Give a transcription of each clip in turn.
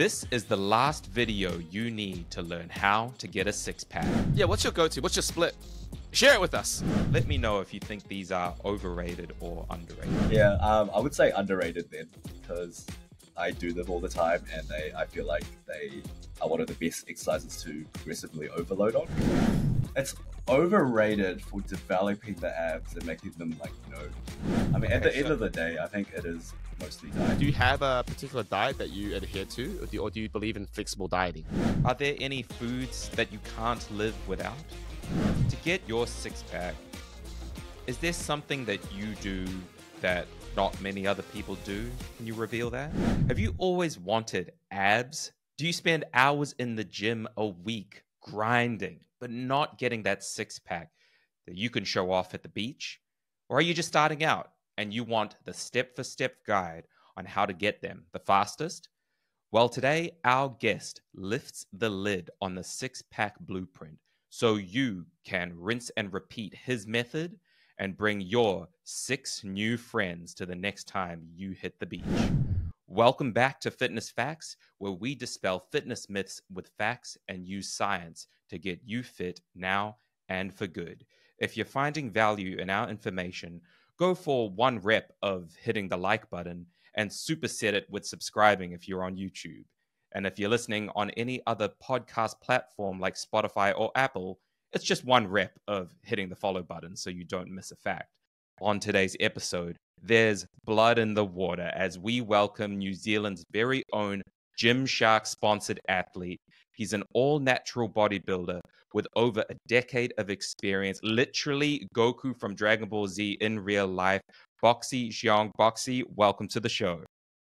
This is the last video you need to learn how to get a six-pack. Yeah, what's your go-to? What's your split? Share it with us. Let me know if you think these are overrated or underrated. Yeah, I would say underrated then, because I do them all the time and I feel like they are one of the best exercises to progressively overload on. It's overrated for developing the abs and making them, like, you know, I mean, at the end of the day, I think it is mostly diet. Do you have a particular diet that you adhere to, or do you believe in flexible dieting? Are there any foods that you can't live without? To get your six-pack, is there something that you do that not many other people do? Can you reveal that? Have you always wanted abs? Do you spend hours in the gym a week grinding, but not getting that six-pack that you can show off at the beach? Or are you just starting out and you want the step-for-step guide on how to get them the fastest? Well, today our guest lifts the lid on the six-pack blueprint so you can rinse and repeat his method and bring your 6 new friends to the next time you hit the beach. Welcome back to Fitness Facts, where we dispel fitness myths with facts and use science to get you fit now and for good. If you're finding value in our information, go for 1 rep of hitting the like button and superset it with subscribing if you're on YouTube. And if you're listening on any other podcast platform like Spotify or Apple, it's just 1 rep of hitting the follow button so you don't miss a fact. On today's episode, there's blood in the water as we welcome New Zealand's very own Gymshark-sponsored athlete. He's an all-natural bodybuilder with over a decade of experience, literally Goku from Dragon Ball Z in real life. Boxi Xiong. Boxi, welcome to the show.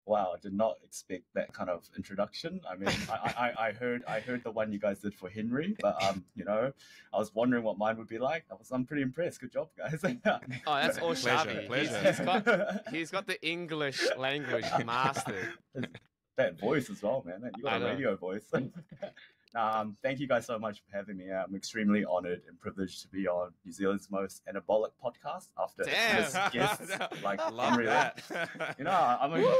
Wow, I did not expect that kind of introduction. I mean, I heard the one you guys did for Henry, but you know, I was wondering what mine would be like. I'm pretty impressed. Good job, guys. Oh, that's all Shabby. He's got the English language mastered. That voice as well, man. You got a radio voice. Thank you guys so much for having me. I'm extremely honored and privileged to be on New Zealand's most anabolic podcast after guests like Henry. You know,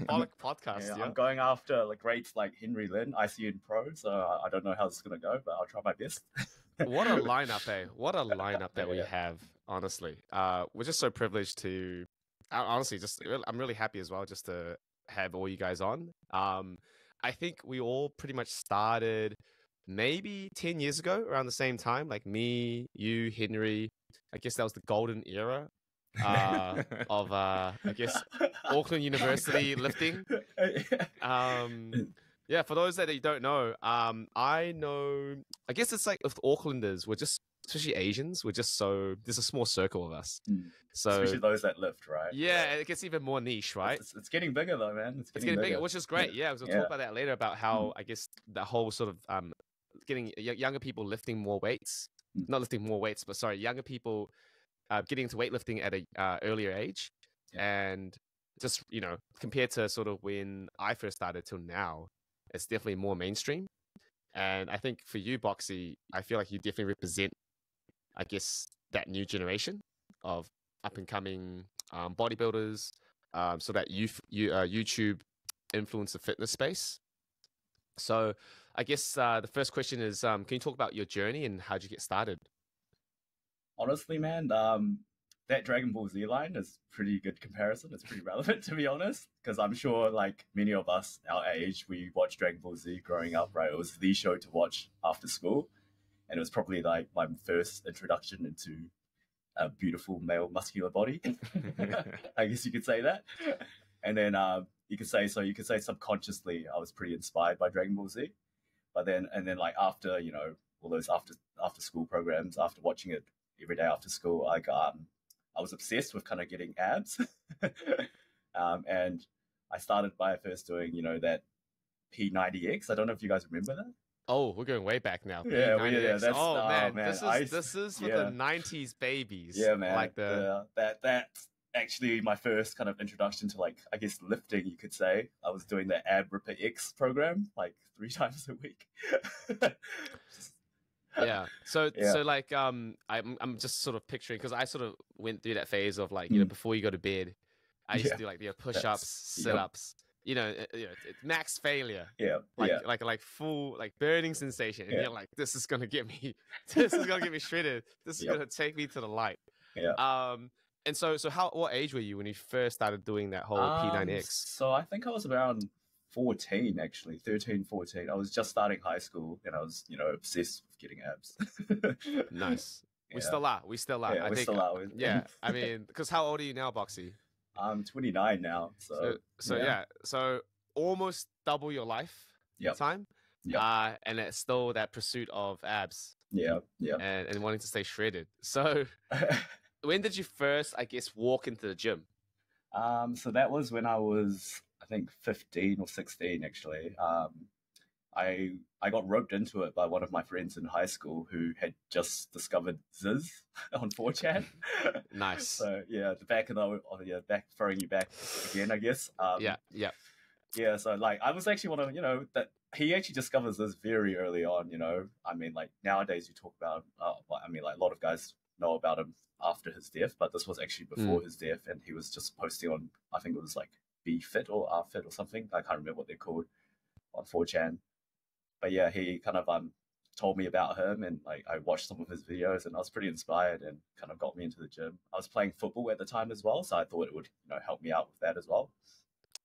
anabolic podcast. Yeah, yeah. I'm going after like greats like Henry Lynn, ICN Pro, so I don't know how this is going to go, but I'll try my best. What a lineup, eh? What a lineup that we have, honestly. We're just so privileged to, honestly, I'm really happy as well just to have all you guys on. I think we all pretty much started maybe 10 years ago around the same time, like me, you, Henry. I guess that was the golden era. I guess Auckland University lifting. Yeah, for those that you don't know, I guess it's like if the Aucklanders were just, especially Asians, we're just so, there's a small circle of us. So especially those that lift, right? Yeah, it gets even more niche, right? It's getting bigger though, man. It's getting bigger, which is great. Yeah, we'll talk about that later, about how I guess the whole sort of getting younger people lifting more weights, not lifting more weights, but sorry, younger people getting into weightlifting at a earlier age, and just, you know, compared to sort of when I first started till now, it's definitely more mainstream. And I think for you, Boxi, I feel like you definitely represent, I guess, that new generation of up-and-coming bodybuilders, so that YouTube influencer fitness space. So I guess the first question is, can you talk about your journey and how'd you get started? Honestly, man, that Dragon Ball Z line is pretty good comparison. It's pretty relevant, to be honest, because I'm sure like many of us our age, we watched Dragon Ball Z growing up, right? It was the show to watch after school. And it was probably like my first introduction into a beautiful male muscular body. I guess you could say that. And then you could say subconsciously, I was pretty inspired by Dragon Ball Z. But then, and then like after, you know, all those after school programs, after watching it every day after school, I was obsessed with kind of getting abs. And I started by first doing, you know, that P90X. I don't know if you guys remember that. Oh, we're going way back now. Yeah, man. This is for the 90s babies. Yeah, man. Like the... That's actually my first kind of introduction to, like, I guess lifting, you could say. I was doing the Ab Ripper X program like 3 times a week. Yeah. So like, I'm just sort of picturing, because I sort of went through that phase of like, you know, before you go to bed, I used to do like, you know, push-ups, sit-ups, it's max failure. Yeah. Like full, like burning sensation. And you're like, this is going to get me, this is going to get me shredded. This is going to take me to the light. Yeah. And so what age were you when you first started doing that whole P90X? So I think I was around 14, actually 13, 14. I was just starting high school and I was, obsessed with getting abs. Nice. Yeah. We still are. Yeah, yeah. I mean, because how old are you now, Boxi? I'm 29 now. So almost double your life time. Yeah. And it's still that pursuit of abs. Yeah. Yeah. And wanting to stay shredded. So when did you first, I guess, walk into the gym? So that was when I was, I think, 15 or 16, actually. I got roped into it by one of my friends in high school who had just discovered Zyzz on 4chan. Nice. So yeah, back throwing you back again, I guess. Yeah. So like, I was actually one of that he actually discovers this very early on. I mean, like nowadays you talk about. I mean, like a lot of guys know about him after his death, but this was actually before his death, and he was just posting on. I think it was like B Fit or R Fit or something. I can't remember what they're called on 4chan. But yeah, he kind of told me about him, and like I watched some of his videos, and I was pretty inspired, and kind of got me into the gym. I was playing football at the time as well, so I thought it would help me out with that as well.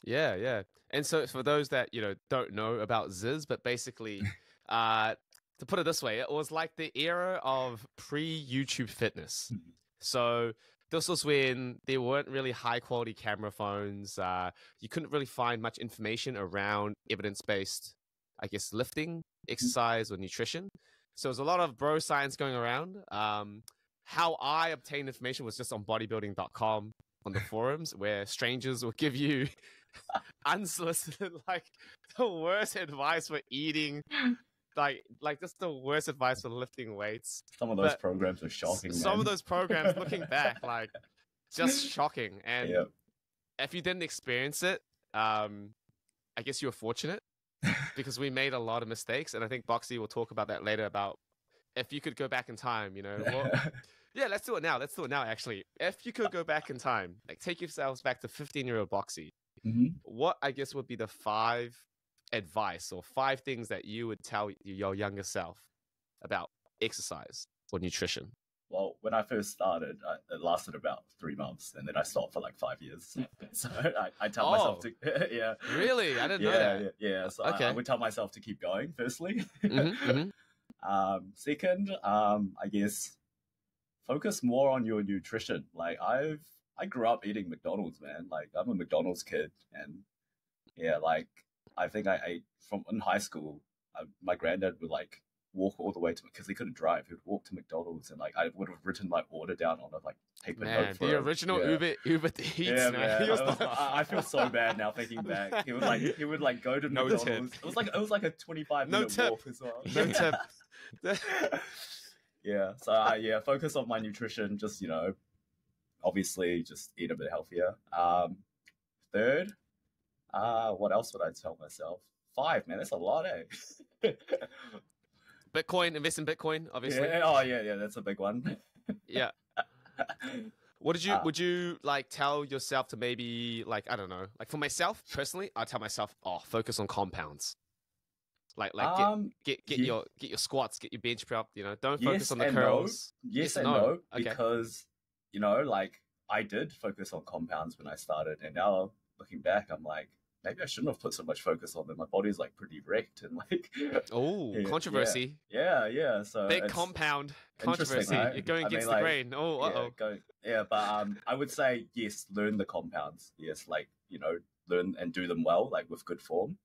Yeah, yeah. And so for those that don't know about Zyzz, but basically, to put it this way, it was like the era of pre-YouTube fitness. So this was when there weren't really high quality camera phones. You couldn't really find much information around evidence-based, I guess, lifting, exercise, or nutrition. So there's a lot of bro science going around. How I obtained information was just on bodybuilding.com on the forums, where strangers will give you unsolicited, like the worst advice for eating, like just the worst advice for lifting weights. Some of those programs are shocking. Some of those programs, looking back, like just shocking. And if you didn't experience it, I guess you were fortunate. Because we made a lot of mistakes, and I think Boxi will talk about that later, about if you could go back in time, well, yeah, let's do it now actually. If you could go back in time, like take yourselves back to 15-year-old Boxi, what I guess would be the 5 things that you would tell your younger self about exercise or nutrition? Well, when I first started, it lasted about 3 months, and then I stopped for like 5 years. So I tell myself to, Really? I didn't know that. Yeah. So I would tell myself to keep going, firstly. Second, I guess focus more on your nutrition. Like I grew up eating McDonald's, man. Like I'm a McDonald's kid, and yeah, like I think I ate in high school. My granddad would like walk all the way to, because he couldn't drive, he would walk to McDonald's, and like I would have written my order down on a paper note for the him. Original Uber Eats. I feel so bad now thinking back. He would go to McDonald's. It was like a 25-minute walk as well. No tip. Yeah. So focus on my nutrition. Just obviously just eat a bit healthier. Third, what else would I tell myself? 5, man, that's a lot, eh? Bitcoin, invest in Bitcoin, obviously. Yeah. Oh yeah, that's a big one. Yeah. What did you would you like tell yourself to maybe, like, I don't know. Like for myself personally, I tell myself, focus on compounds. Like get your squats, get your bench prep, don't focus on the curls. No. Yes and no. Okay. Because like I did focus on compounds when I started, and now looking back, I'm like, maybe I shouldn't have put so much focus on them. My body's like pretty wrecked, and like controversy. Yeah. So big compound controversy. Right? You're going against the grain. But I would say yes, learn the compounds. Yes, like learn and do them well, like with good form.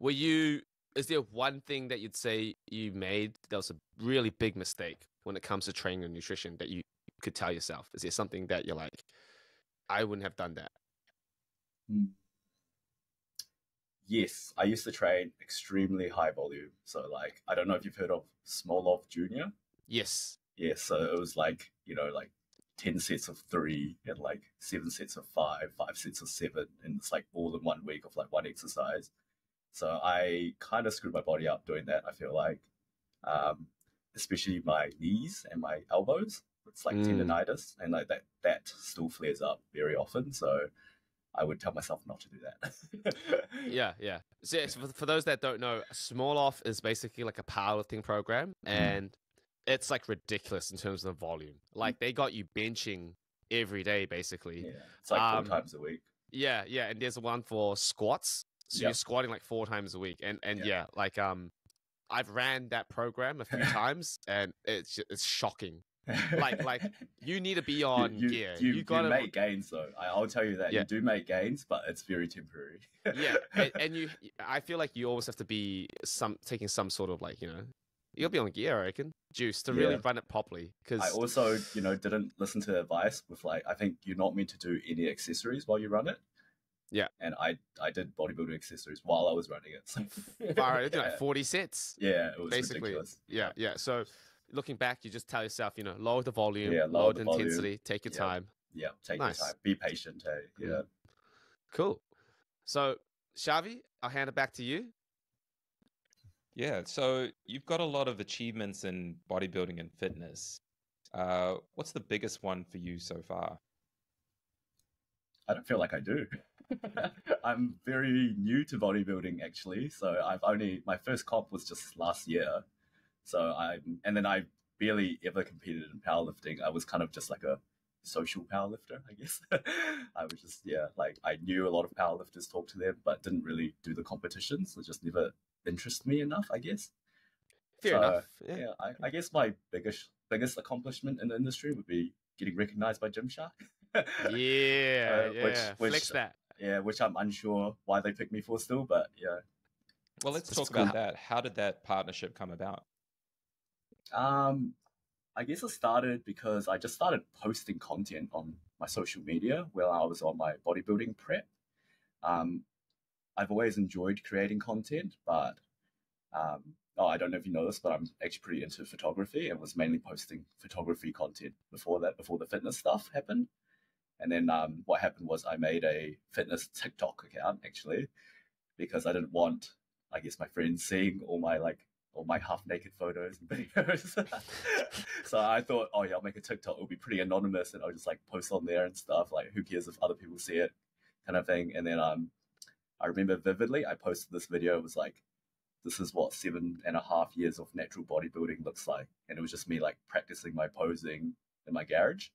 Is there one thing that you'd say you made that was a really big mistake when it comes to training and nutrition that you could tell yourself? Is there something that you're like, I wouldn't have done that? Yes, I used to train extremely high volume. So like, I don't know if you've heard of Smolov Junior. Yes. Yeah, so it was like, like 10 sets of 3 and like 7 sets of 5, 5 sets of 7. And it's like all in 1 week of like one exercise. So I kind of screwed my body up doing that, I feel like. Especially my knees and my elbows. It's like tendonitis, and like that still flares up very often. So I would tell myself not to do that. Yeah. So, yes, for those that don't know, Smolov is basically like a powerlifting program, and it's like ridiculous in terms of the volume. Like they got you benching every day, basically. Yeah, it's like 4 times a week. Yeah, and there's one for squats. So you're squatting like 4 times a week, and like I've ran that program a few times, and it's shocking. like you need to be on gear. You make gains though. I'll tell you that you do make gains, but it's very temporary. I feel like you always have to be taking some sort of like, you know, you'll be on gear, I reckon, juice to really run it properly. Because I also, you know, didn't listen to advice with like, I think you're not meant to do any accessories while you run it. Yeah, and I did bodybuilding accessories while I was running it. So like 40 sets. Yeah, it was basically ridiculous. Yeah. So looking back, you just tell yourself, you know, lower the volume, lower the intensity, take your time. Yeah, take your time. Be patient. Hey? Yeah. Cool. So, Shavi, I'll hand it back to you. Yeah. So you've got a lot of achievements in bodybuilding and fitness. What's the biggest one for you so far? I don't feel like I do. I'm very new to bodybuilding, actually. So my first comp was just last year. So I barely ever competed in powerlifting. I was kind of just like a social powerlifter, I guess. I was just, like I knew a lot of powerlifters, talked to them, but didn't really do the competitions. So it just never interested me enough, I guess. Fair enough. Yeah, I guess my biggest accomplishment in the industry would be getting recognized by Gymshark. Which flex that. Yeah, which I'm unsure why they picked me for still, but yeah. Well, let's talk about that. How did that partnership come about? I guess it started because I just started posting content on my social media while I was on my bodybuilding prep. I've always enjoyed creating content, but I don't know if you know this, but I'm actually pretty into photography and was mainly posting photography content before the fitness stuff happened. And then what happened was I made a fitness TikTok account, actually, because I didn't want, I guess, my friends seeing all my all my half-naked photos and videos. So I thought, I'll make a TikTok. It'll be pretty anonymous, and I'll just like post on there and stuff. Like, who cares if other people see it, kind of thing. And then I remember vividly, I posted this video. It was like, this is what 7.5 years of natural bodybuilding looks like. And it was just me like practicing my posing in my garage.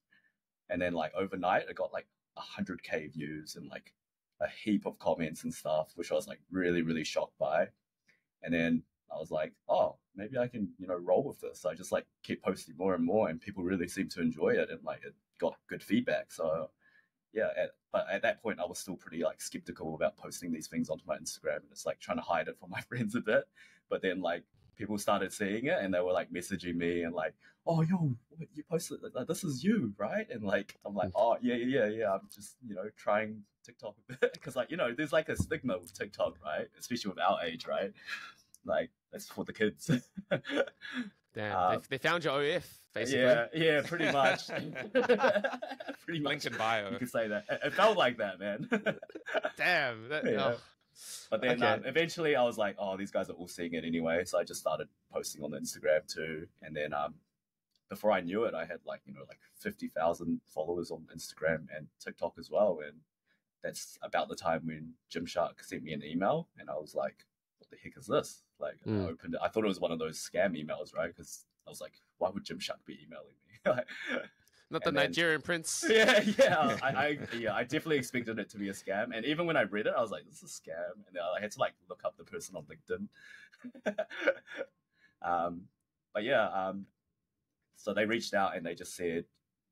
And then like overnight, it got like 100K views and like a heap of comments and stuff, which I was like really, really shocked by. And then I was like, maybe I can, you know, roll with this. So I just like kept posting more and more, and people really seemed to enjoy it, and like it got good feedback. So yeah, but at that point I was still pretty like skeptical about posting these things onto my Instagram, and it's like trying to hide it from my friends a bit. But then like people started seeing it, and they were like messaging me and like, yo, you posted, this is you, right? And like, I'm like, yeah. I'm just, you know, trying TikTok a bit. Cause like, you know, there's like a stigma with TikTok, right? Especially with our age, right? Like, that's for the kids. Damn, they found your OF, basically. Yeah, pretty much. Pretty much. LinkedIn bio. You could say that. It felt like that, man. Damn. But then eventually I was like, these guys are all seeing it anyway. So I just started posting on Instagram too. And then before I knew it, I had like, you know, like 50,000 followers on Instagram and TikTok as well. And that's about the time when Gymshark sent me an email, and I was like, what the heck is this? Like, I opened it. I thought it was one of those scam emails, right? Because I was like, why would Gymshark be emailing me? Not the Nigerian prince. Yeah. I definitely expected it to be a scam. And even when I read it, I was like, this is a scam. And then I had to like look up the person on LinkedIn. So they reached out and they just said,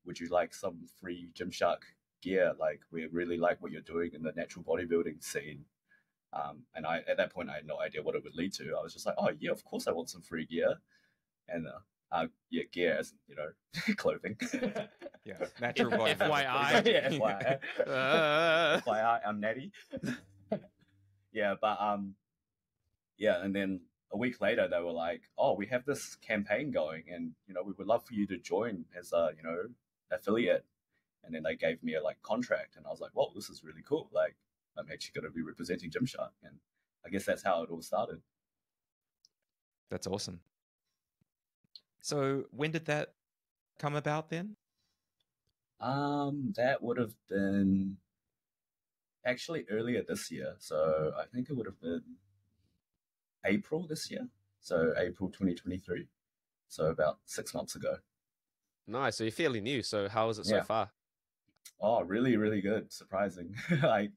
would you like some free Gymshark gear? Like, we really like what you're doing in the natural bodybuilding scene. And I, at that point, I had no idea what it would lead to. I was just like, of course I want some free gear. And gear as, you know, clothing. Yeah, natural bodybuilding. FYI. FYI, I'm natty. And then a week later, they were like, we have this campaign going, and, you know, we would love for you to join as a, you know, affiliate. And then they gave me a, like, contract, and I was like, whoa, this is really cool. Like, I'm actually going to be representing Gymshark. And I guess that's how it all started. That's awesome. So when did that come about then? That would have been actually earlier this year. So I think it would have been April this year. So April 2023. So about 6 months ago. Nice. So you're fairly new. So how is it so far? Oh, really, really good. Surprising.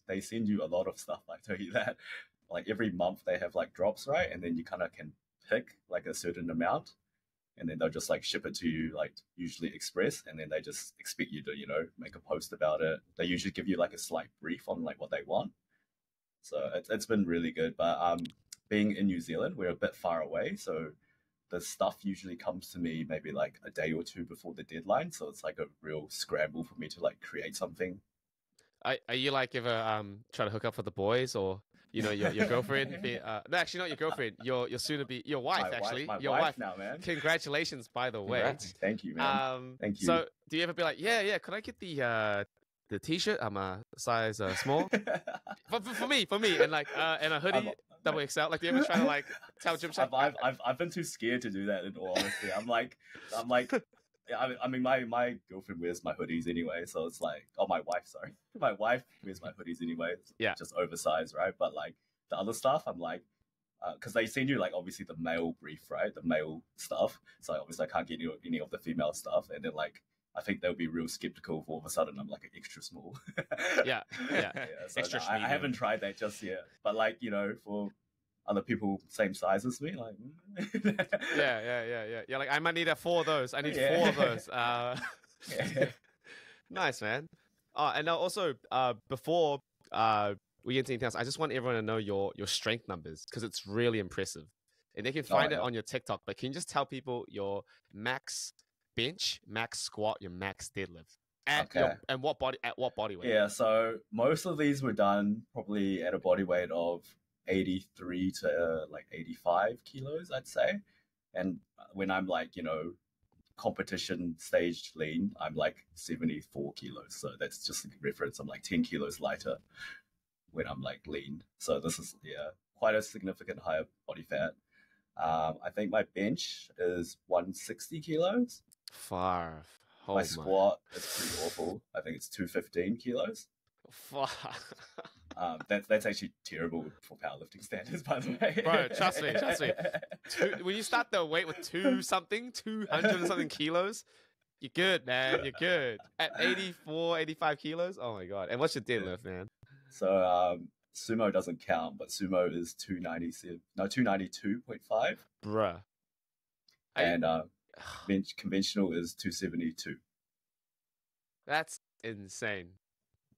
They send you a lot of stuff. I tell you that. Like every month they have like drops, right? And then you kind of can pick like a certain amount, and then they'll just like ship it to you, like usually express. And then they just expect you to, you know, make a post about it. They usually give you like a slight brief on like what they want. So it's been really good. But being in New Zealand, we're a bit far away. So the stuff usually comes to me maybe like a day or two before the deadline. So it's like a real scramble for me to like create something. Are you like ever trying to hook up with the boys, or, you know, your girlfriend? No, actually not your girlfriend. Your soon-to-be, your wife, my wife now, man. Congratulations, by the way. Congrats. Thank you, man. Thank you. So do you ever be like, yeah, could I get the t-shirt? I'm a size small. for me. And like, and a hoodie. Double XL, like, do you ever try to like tell Gymshark? I've been too scared to do that in all honesty. I mean, my girlfriend wears my hoodies anyway, so it's like, oh, my wife wears my hoodies anyway. It's just oversized, right? But like the other stuff, I'm like, because they send you like obviously the male brief, right? The male stuff. So obviously I can't get any of the female stuff, and then like, I think they'll be real skeptical if all of a sudden I'm like an extra small. Yeah. So extra small. I haven't tried that just yet. But like, you know, for other people same size as me, like Yeah, like I might need four of those. I need four of those. Nice, man. And now also before we get to anything else, I just want everyone to know your strength numbers, because it's really impressive. And they can find it on your TikTok, but can you just tell people your max bench, max squat, your max deadlift, and what body weight? Yeah, so most of these were done probably at a body weight of 83 to like 85 kilos, I'd say. And when I'm like, you know, competition stage lean, I'm like 74 kilos. So that's just a reference. I'm like 10 kilos lighter when I'm like lean. So this is quite a significant higher body fat. I think my bench is 160 kilos. Far. Oh, my squat is pretty awful. I think it's 215 kilos. Far. That's actually terrible for powerlifting standards, by the way. Bro, trust me. When you start the weight with 200 something kilos, you're good, man. You're good. At 84, 85 kilos? Oh, my God. And what's your deadlift, man? So, sumo doesn't count, but sumo is 292.5. Bruh. And conventional is 272. That's insane.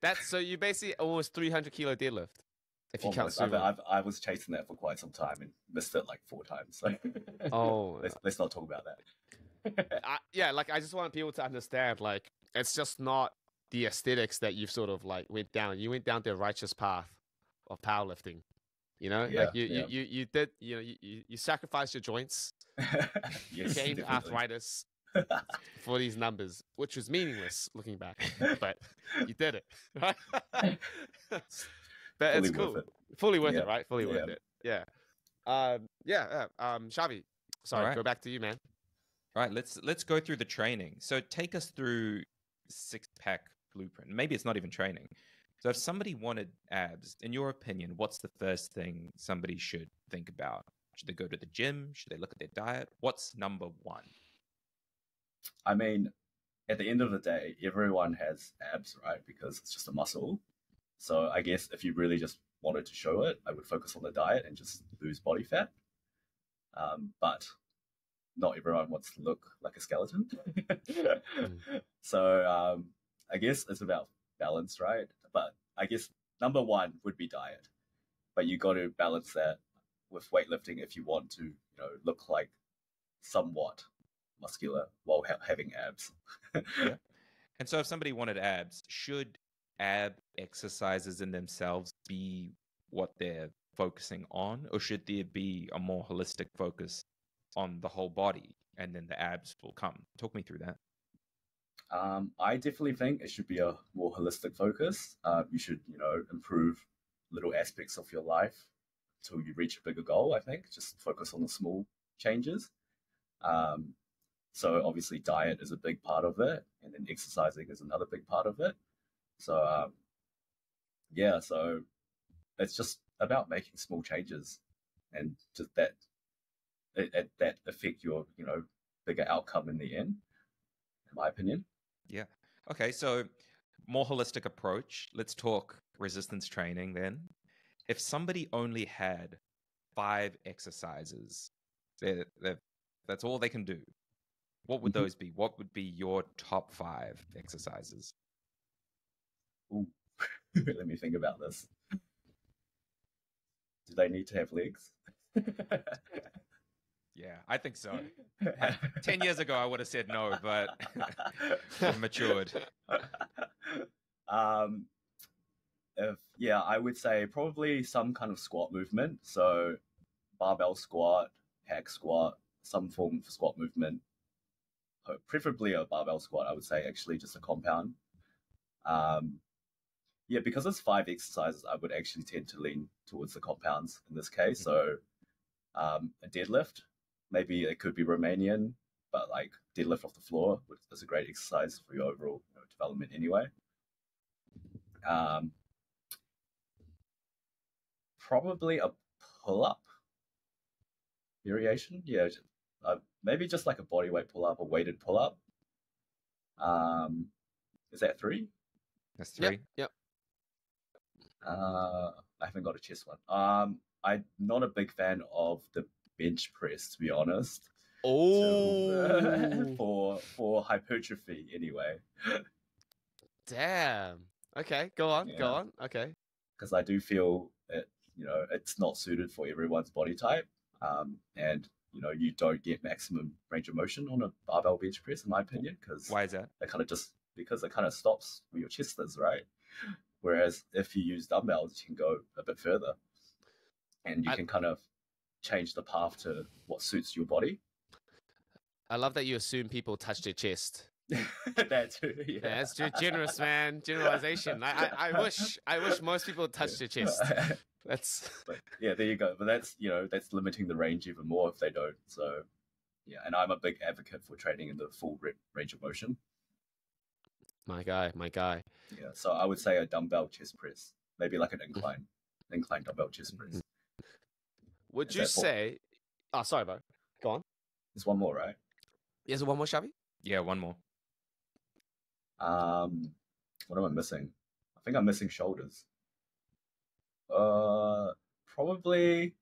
That's so you basically almost 300 kilo deadlift if you count sumo. I was chasing that for quite some time and missed it like 4 times. So let's not talk about that. I just want people to understand, like, it's just not the aesthetics that you've sort of like went down. You went down the righteous path of powerlifting, you know, you sacrificed your joints, gained arthritis for these numbers, which was meaningless looking back, but you did it, right? But it's cool, fully worth it, right? Fully worth it, yeah. Shavi, sorry, go back to you, man. All right, let's go through the training. So take us through six-pack blueprint. Maybe it's not even training. So if somebody wanted abs, in your opinion, what's the first thing somebody should think about? Should they go to the gym? Should they look at their diet? What's number one? I mean, at the end of the day, everyone has abs, right? Because it's just a muscle. So I guess if you really just wanted to show it, I would focus on the diet and just lose body fat. But not everyone wants to look like a skeleton. So I guess it's about balance, right? But I guess number one would be diet, but you got to balance that with weightlifting if you want to, you know, look like somewhat muscular while having abs. Yeah. And so if somebody wanted abs, should ab exercises in themselves be what they're focusing on, or should there be a more holistic focus on the whole body and then the abs will come? Talk me through that. I definitely think it should be a more holistic focus. You should, you know, improve little aspects of your life until you reach a bigger goal, I think. Just focus on the small changes. So obviously diet is a big part of it, and then exercising is another big part of it. So yeah, so it's just about making small changes, and just that affect your, you know, bigger outcome in the end, in my opinion. Yeah. Okay, so more holistic approach. Let's talk resistance training then. If somebody only had 5 exercises, that's all they can do, what would those be? What would be your top 5 exercises? Ooh. Let me think about this. Do they need to have legs? Yeah, I think so. 10 years ago, I would have said no, but I've matured. I would say probably some kind of squat movement. So barbell squat, hack squat, some form of squat movement. Preferably a barbell squat, I would say, actually, just a compound. Yeah, because it's 5 exercises, I would actually tend to lean towards the compounds in this case. So a deadlift, maybe it could be Romanian, but like deadlift off the floor is a great exercise for your overall, you know, development anyway. Probably a pull-up variation. Yeah, maybe just like a bodyweight pull-up or weighted pull-up. Is that 3? That's 3. Yep. I haven't got a chest one. I'm not a big fan of the bench press, to be honest. For hypertrophy, anyway. Damn. Okay, go on. Okay. Because I do feel it, you know, it's not suited for everyone's body type, and you know, you don't get maximum range of motion on a barbell bench press, in my opinion. Because why is that? Because it kind of stops where your chest is, right? Whereas if you use dumbbells, you can go a bit further, and you can kind of change the path to what suits your body. I love that you assume people touch their chest. That too, yeah. That's too generous, man. Generalization. I wish most people touch their chest. Yeah, there you go. But that's, you know, that's limiting the range even more if they don't. So yeah, and I'm a big advocate for training in the full range of motion. My guy. Yeah, so I would say a dumbbell chest press, maybe like an incline dumbbell chest press. Would you say? Oh, sorry, bro. Go on. There's one more, right? Is it one more, Shabby? Yeah, one more. What am I missing? I think I'm missing shoulders. Probably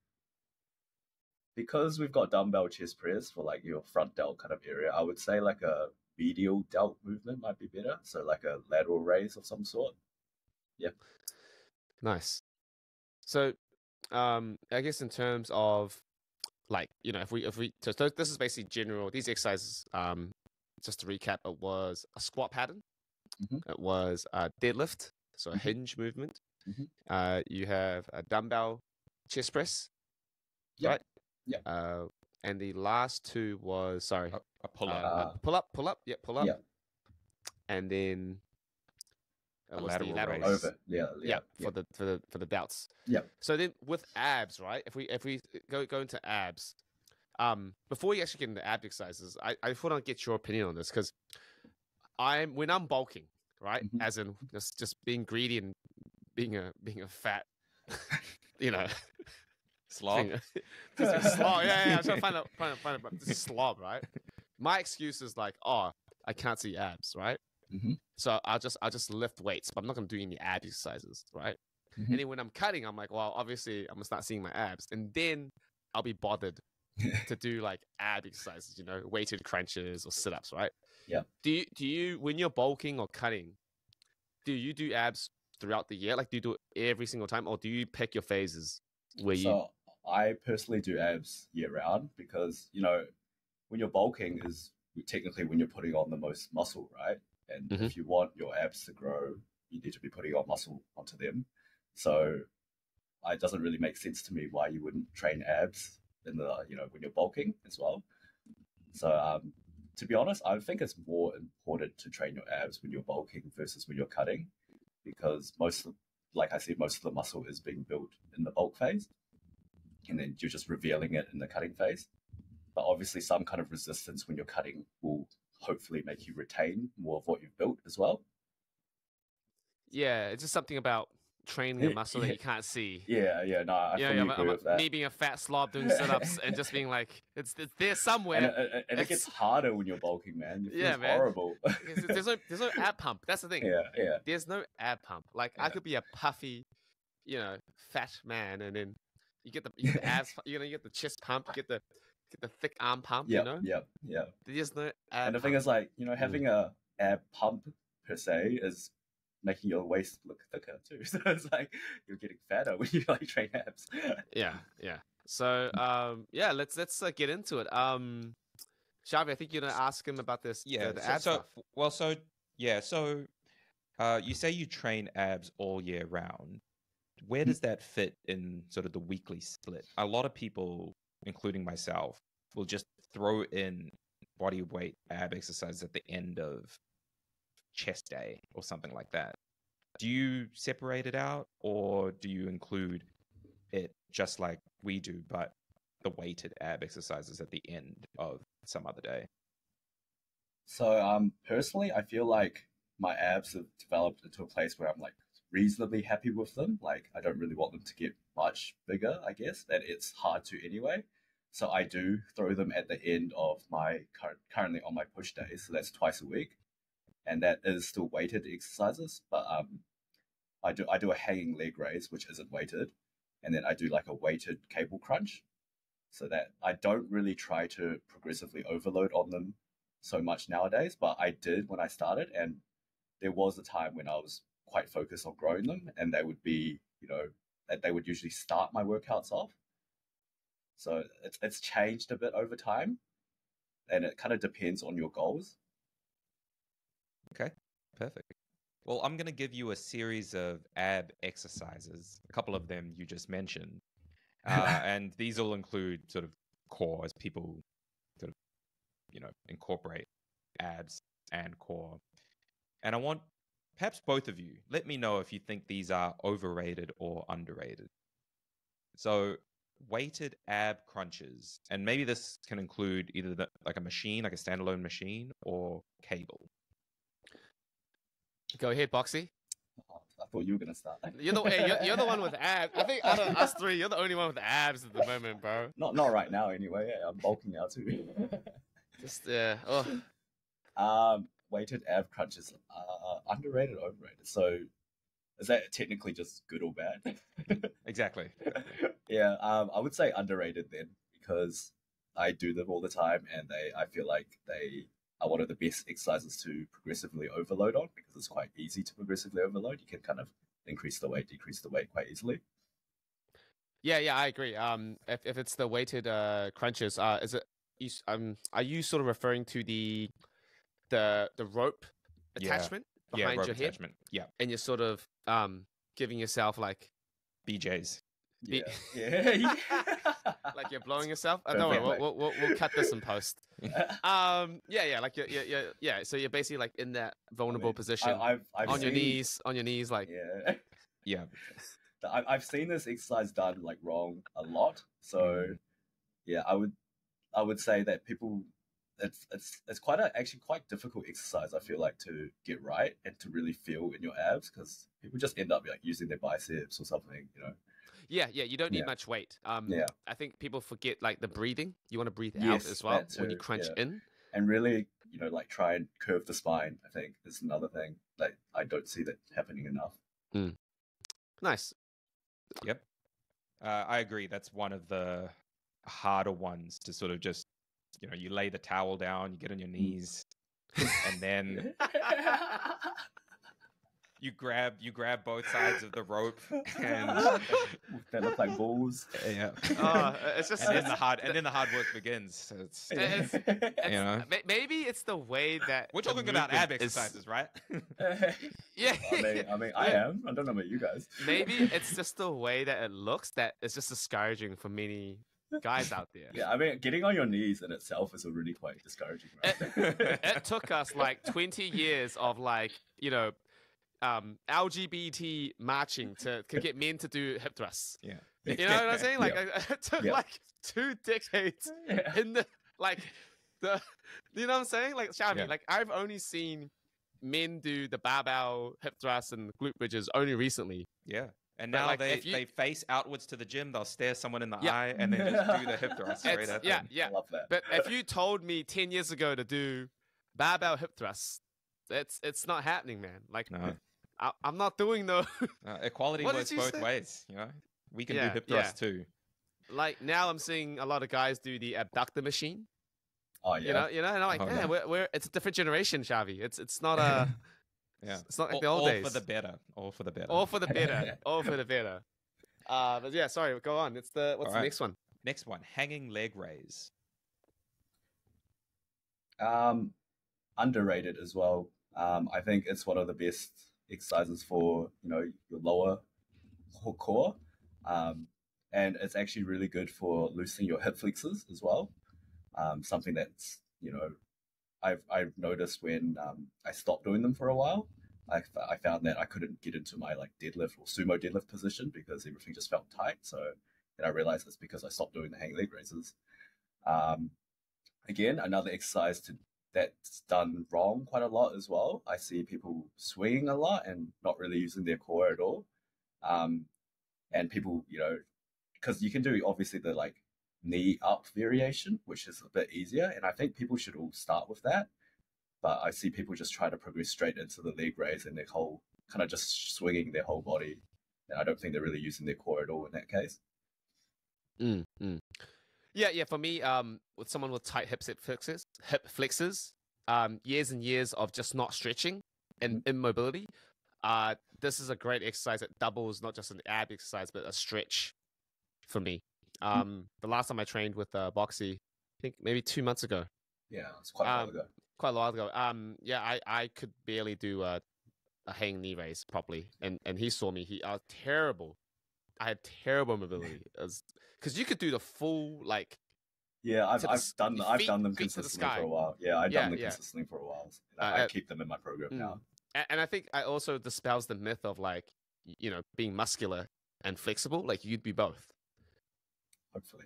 because we've got dumbbell chest press for like your front delt kind of area. I would say like a medial delt movement might be better, so like a lateral raise of some sort. Yeah, nice. So I guess in terms of like, you know, so this is basically general, these exercises, just to recap, it was a squat pattern, it was a deadlift, so a hinge movement, you have a dumbbell chest press, right? Yeah. And the last 2 was, sorry, a pull-up. Pull-up. Yeah, pull-up. Yeah. And then a lateral raise. Over. Yeah. For the delts. Yeah. So then with abs, right? If we go into abs, before you actually get into ab exercises, I just want to get your opinion on this, because when I'm bulking, right, as in just being greedy and being a fat, you know. Slob. Slob. Yeah. I'm trying to find out, but this is slob, right? My excuse is like, oh, I can't see abs, right? So I'll just lift weights, but I'm not gonna do any ab exercises, right? And then when I'm cutting, I'm like, well, obviously I'm gonna start seeing my abs, and then I'll be bothered to do like ab exercises, you know, weighted crunches or sit-ups, right? Yeah. Do you when you're bulking or cutting, do you do abs throughout the year? Like, do you do it every single time, or do you pick your phases where you? So I personally do abs year-round, because, you know, when you're bulking is technically when you're putting on the most muscle, right? And if you want your abs to grow, you need to be putting on muscle onto them. So it doesn't really make sense to me why you wouldn't train abs in the, you know, when you're bulking as well. So to be honest, I think it's more important to train your abs when you're bulking versus when you're cutting, because most of the muscle is being built in the bulk phase, and then you're just revealing it in the cutting phase. But obviously some kind of resistance when you're cutting will hopefully make you retain more of what you've built as well. Yeah, it's just something about training a muscle that you can't see. I agree with that. Me being a fat slob doing sit-ups and just being like, it's there somewhere. And it gets harder when you're bulking, man. It feels horrible. there's no ab pump. That's the thing. Yeah. There's no ab pump. Like, I could be a puffy, fat man, and then you get the abs, you get the chest pump, you get the thick arm pump, Yep. There's no ab And the pump. Thing is, like, having a ab pump per se is making your waist look thicker too. So it's like you're getting fatter when you like train abs. Yeah. So let's get into it. Shavi, I think you're gonna ask him about this. So you say you train abs all year round. Where does that fit in sort of the weekly split? A lot of people, including myself, will just throw in body weight ab exercises at the end of chest day or something like that. Do you separate it out, or do you include it just like we do, but the weighted ab exercises at the end of some other day? So personally, I feel like my abs have developed into a place where I'm like reasonably happy with them. Like, I don't really want them to get much bigger, I guess, and it's hard to anyway. So I do throw them at the end of my currently on my push days. So that's twice a week. And that is still weighted exercises, but I do a hanging leg raise, which isn't weighted, and then I do like a weighted cable crunch, so that I don't really try to progressively overload on them so much nowadays. But I did when I started, and there was a time when I was quite focused on growing them, and they would be, they would usually start my workouts off. So it's changed a bit over time, and it kind of depends on your goals. Okay, perfect. Well, I'm going to give you a series of ab exercises, a couple of them you just mentioned. And these all include sort of core, as people sort of, incorporate abs and core. And I want perhaps both of you, let me know if you think these are overrated or underrated. So weighted ab crunches, and maybe this can include either like a machine, like a standalone machine, or cable. Go ahead, Boxi. Oh, I thought you were gonna start. You're the one with abs. I think out of us three, you're the only one with abs at the moment, bro. Not right now, anyway. I'm bulking out too. Just weighted ab crunches are underrated, overrated. So, is that technically just good or bad? Exactly. Yeah. I would say underrated then, because I do them all the time, and I feel like they are one of the best exercises to progressively overload on, because it's quite easy to progressively overload. You can kind of increase the weight, decrease the weight quite easily. Yeah, I agree. If it's the weighted crunches, are you sort of referring to the rope attachment behind rope your head? Attachment. Yeah, and you're sort of giving yourself like BJs. Like you're blowing yourself. Oh, no, we'll cut this in post. Like you're so you're basically like in that vulnerable position, I've on seen... your knees, like yeah. I've seen this exercise done like wrong a lot. So yeah, I would say that people, it's actually quite difficult exercise, I feel like, to get right and to really feel in your abs, because people just end up like using their biceps or something, you don't need much weight. I think people forget like the breathing. You want to breathe out as well when you crunch in, and really like try and curve the spine. I think is another thing that I don't see that happening enough. Nice. Yep. I agree, that's one of the harder ones to sort of just you lay the towel down, you get on your knees, and then you grab both sides of the rope, and they look like balls. Yeah. It's just then the hard work begins. So it's maybe it's the way that we're talking about ab exercises, right? Yeah. I mean, I am. I don't know about you guys. Maybe it's just the way that it looks that it's just discouraging for many guys out there. Yeah, I mean, getting on your knees in itself is already quite discouraging, right? It took us like 20 years of like, LGBT marching to get men to do hip thrusts. Yeah. You know what I'm saying? Like it took like 2 decades in the you know what I'm saying? Like Shavi, like I've only seen men do the barbell hip thrusts and glute bridges only recently. Yeah. And now like, they face outwards to the gym, they'll stare someone in the eye and then just do the hip thrust straight at them. Yeah, I love that. But if you told me 10 years ago to do barbell hip thrusts, it's not happening, man. Like, no. I'm not doing those. Equality works both ways, you know? We can do hip thrusts too. Like, now I'm seeing a lot of guys do the abductor machine. Oh, yeah. You know, and I'm like, man, it's a different generation, Xavi. It's not a... Yeah, it's not like the old days. All for the better. But yeah, sorry, go on. What's the next one? Next one, hanging leg raise. Underrated as well. I think it's one of the best exercises for your lower core, and it's actually really good for loosening your hip flexors as well. Something that's I've noticed when I stopped doing them for a while, I found that I couldn't get into my like deadlift or sumo deadlift position because everything just felt tight. So then I realized it's because I stopped doing the hang leg raises. Again, another exercise that's done wrong quite a lot as well. I see people swinging a lot and not really using their core at all. And people, because you can do obviously the like knee up variation, which is a bit easier, and I think people should all start with that, but I see people just try to progress straight into the leg raise and their whole kind of just swinging their whole body, and I don't think they're really using their core at all in that case. Yeah For me, with someone with tight hip flexors, years and years of just not stretching and immobility, this is a great exercise that doubles not just an ab exercise but a stretch for me. The last time I trained with Boxi, I think maybe 2 months ago. Yeah, it's quite a while ago. I could barely do a hang knee raise properly, and he saw me. He terrible. I had terrible mobility, because you could do the full like. Yeah, I've done them consistently for a while. Yeah, I've done them consistently for a while. I keep them in my program now. And I think I also dispels the myth of like being muscular and flexible. Like you'd be both. Hopefully,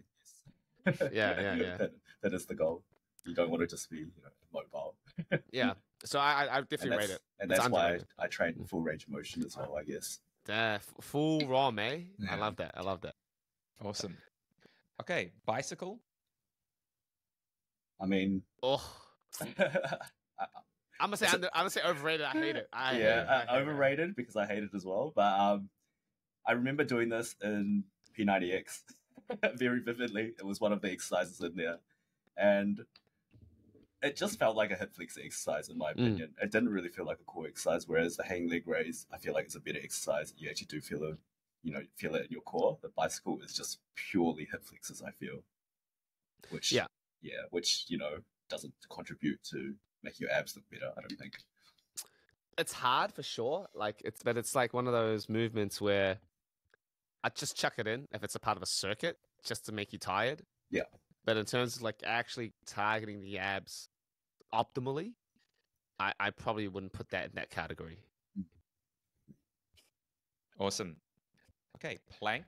yes. Yeah. That is the goal. You don't want to just be, mobile. Yeah. So I definitely rate it. And that's why I train full range of motion as well, I guess. Full ROM, eh? Yeah. I love that. Awesome. Okay, bicycle. I mean, I'm gonna say overrated. I hate it. Overrated because I hate it as well. But I remember doing this in P90X. Very vividly. It was one of the exercises in there, and it just felt like a hip flexor exercise in my opinion. It didn't really feel like a core exercise, whereas the hang leg raise, I feel like it's a better exercise. You actually do feel it in your core. The bicycle is just purely hip flexors, I feel, which doesn't contribute to make your abs look better, I don't think. It's hard for sure, but it's like one of those movements where I'd just chuck it in if it's a part of a circuit just to make you tired. Yeah. But in terms of like actually targeting the abs optimally, I probably wouldn't put that in that category. Awesome. Okay, plank.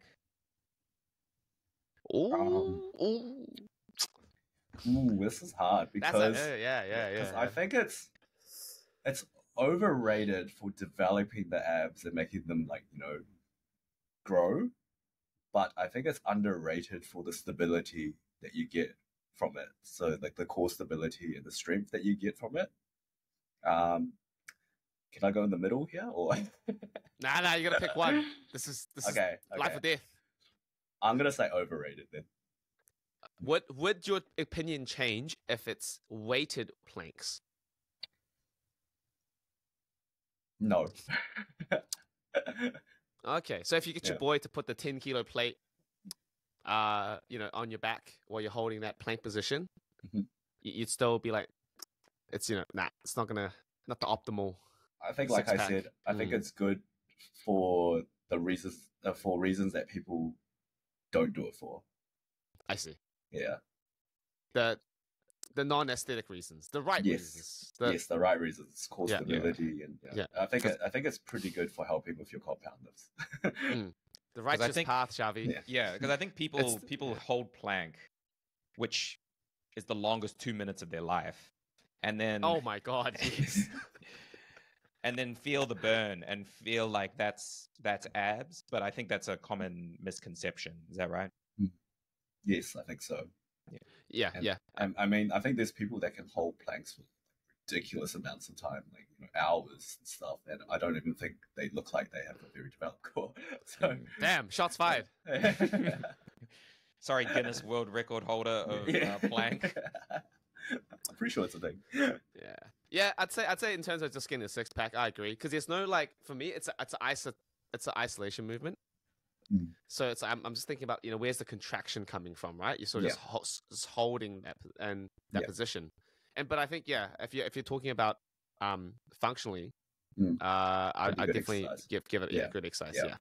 Ooh, this is hard because I think it's overrated for developing the abs and making them like, grow, but I think it's underrated for the stability that you get from it. So like the core stability and the strength that you get from it. Can I go in the middle here or? Nah, you gotta pick one. This is life or death. I'm gonna say overrated then. Would your opinion change if it's weighted planks? No. Okay, so if you get your boy to put the 10-kilo plate, on your back while you're holding that plank position, you'd still be like, it's it's not the optimal. I think, like I said, I think it's good for the reasons that people don't do it for. I see. Yeah. The non-aesthetic reasons, the right reasons. The right reasons, core stability, and I think it's pretty good for helping with your compounders. The righteous path, Xavi. Yeah, because I think people hold plank, which is the longest 2 minutes of their life, and then oh my god, and then feel the burn and feel like that's abs. But I think that's a common misconception. Is that right? Yes, I think so. Yeah. I mean, I think there's people that can hold planks for ridiculous amounts of time, like, you know, hours and stuff, and I don't even think they look like they have a very developed core. So damn, shots fired. Sorry, Guinness World Record holder of plank. I'm pretty sure it's a thing. Yeah. I'd say in terms of just getting a six pack, I agree, because there's no, like, for me, it's an isolation movement. Mm. So it's I'm just thinking about, you know, where's the contraction coming from, right? You're sort of just holding that and that position. And but I think if you're talking about functionally, I definitely exercise. give it a good exercise. Yeah.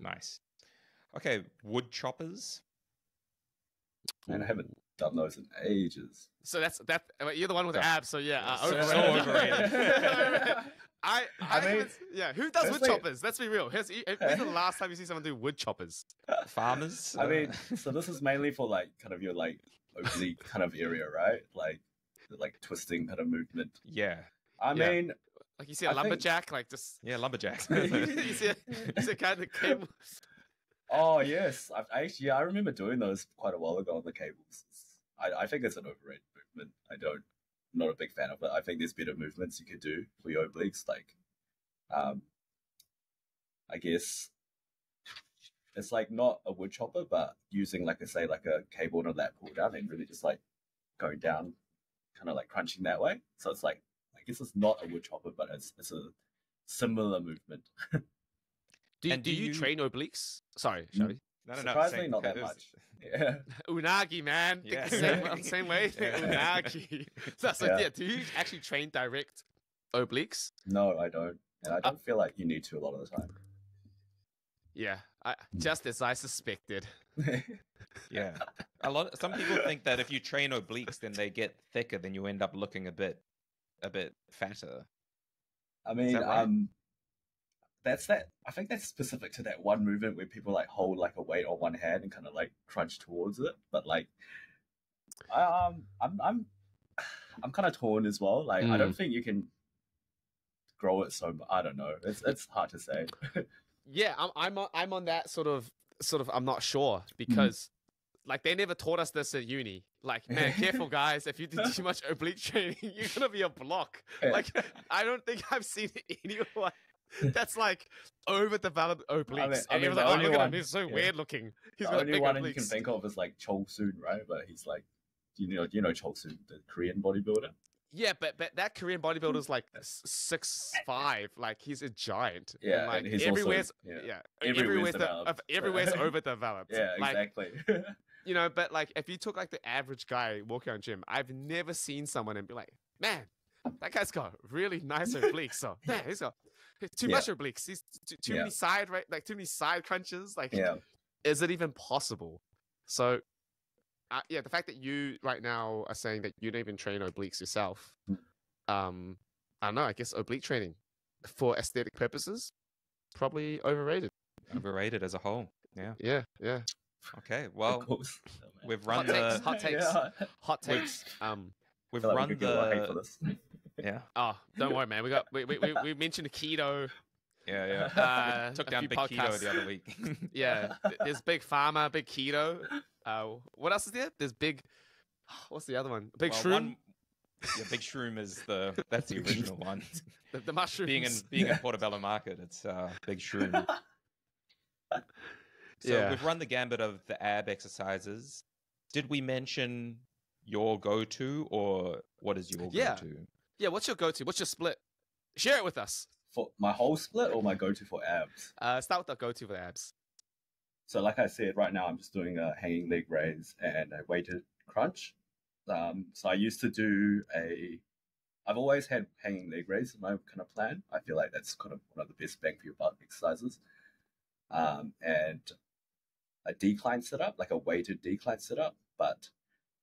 Nice. Okay, wood choppers. And I haven't done those in ages. So that's you're the one with abs. So overrated. I mean, who does wood choppers? Let's be real. When's the last time you see someone do wood choppers? Farmers. I mean, so this is mainly for like kind of your like oblique kind of area, right? Like twisting kind of movement. Yeah. I mean, like you see a lumberjack, like just lumberjacks. you see a guy in the cable. Oh yes, I remember doing those quite a while ago on the cables. I think it's an overrated movement. I'm not a big fan of it. I think there's better movements you could do for your obliques. Like, I guess it's like not a wood chopper, but using like a cable and a lat pull down and really just like going down, kind of like crunching that way. So it's like, I guess it's not a wood chopper, but it's a similar movement. Do you train obliques? Sorry, Shelby. No. Surprisingly, not that much. Yeah. Unagi, man. Yeah. Same way. Yeah. Unagi. So, do you actually train direct obliques? No, I don't. And I don't feel like you need to a lot of the time. Yeah. Just as I suspected. Yeah. Some people think that if you train obliques, then they get thicker, then you end up looking a bit fatter. I mean, right? I think that's specific to that one movement where people like hold like a weight on one hand and kind of like crunch towards it. But like, I'm kind of torn as well. Like, I don't think you can grow it so much. I don't know. It's hard to say. Yeah, I'm on that sort of I'm not sure because like they never taught us this at uni. Like, man, careful guys, if you do too much oblique training, you're gonna be a block. Like, I don't think I've seen anyone that's like overdeveloped obliques. I mean, and everyone's like, look at him, he's so weird looking. He's the only one you can think of is like Chul Soon, right? But he's like, you know Chul Soon, the Korean bodybuilder. Yeah, but that Korean bodybuilder's like 6'5", like he's a giant. Yeah, and like, and he's everywhere's overdeveloped. Yeah, exactly. Like, you know, but like if you took like the average guy walking around gym, I've never seen someone and be like, man, that guy's got really nice obliques. So man, he's got too much obliques. He's too many side, right? Like too many side crunches. Like, is it even possible? So, the fact that you right now are saying that you don't even train obliques yourself, I don't know. I guess oblique training for aesthetic purposes probably overrated. Overrated as a whole. Yeah. Okay. Well, we've run hot takes. We've run the. Yeah. Oh, don't worry, man. We mentioned keto. Yeah. Took down big podcasts. Keto the other week. Yeah. There's big pharma, big keto. What else is there? There's big. What's the other one? Big shroom. Big shroom is that's the original one. The mushrooms. Being in Portobello Market, it's big shroom. So we've run the gambit of the ab exercises. Did we mention your go-to, or what is your go-to? Yeah, what's your go-to? What's your split? Share it with us. For my whole split or my go-to for abs? Start with the go-to for the abs. So like I said, right now I'm just doing a hanging leg raise and a weighted crunch. So I used to do I've always had hanging leg raise in my kind of plan. I feel like that's kind of one of the best bang for your buck exercises. And a decline setup, like a weighted decline setup, but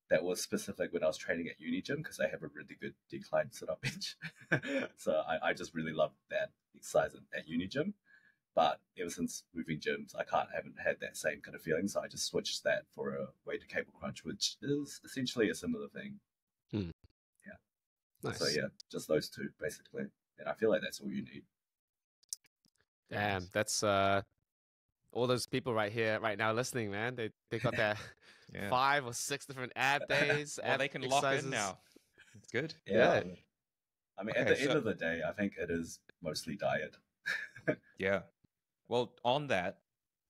that was specific when I was training at uni gym because they have a really good decline setup bench. So I just really loved that exercise at uni gym. But ever since moving gyms, I haven't had that same kind of feeling. So I just switched that for a weighted cable crunch, which is essentially a similar thing. Hmm. Yeah. Nice. So yeah, just those two basically. then I feel like that's all you need. Damn, that's all those people right here, right now listening, man. They got their 5 or 6 different ad days. Well, they can exercises. Lock in now. It's good. Yeah. I mean, at the end of the day, I think it is mostly diet. Yeah. Well, on that,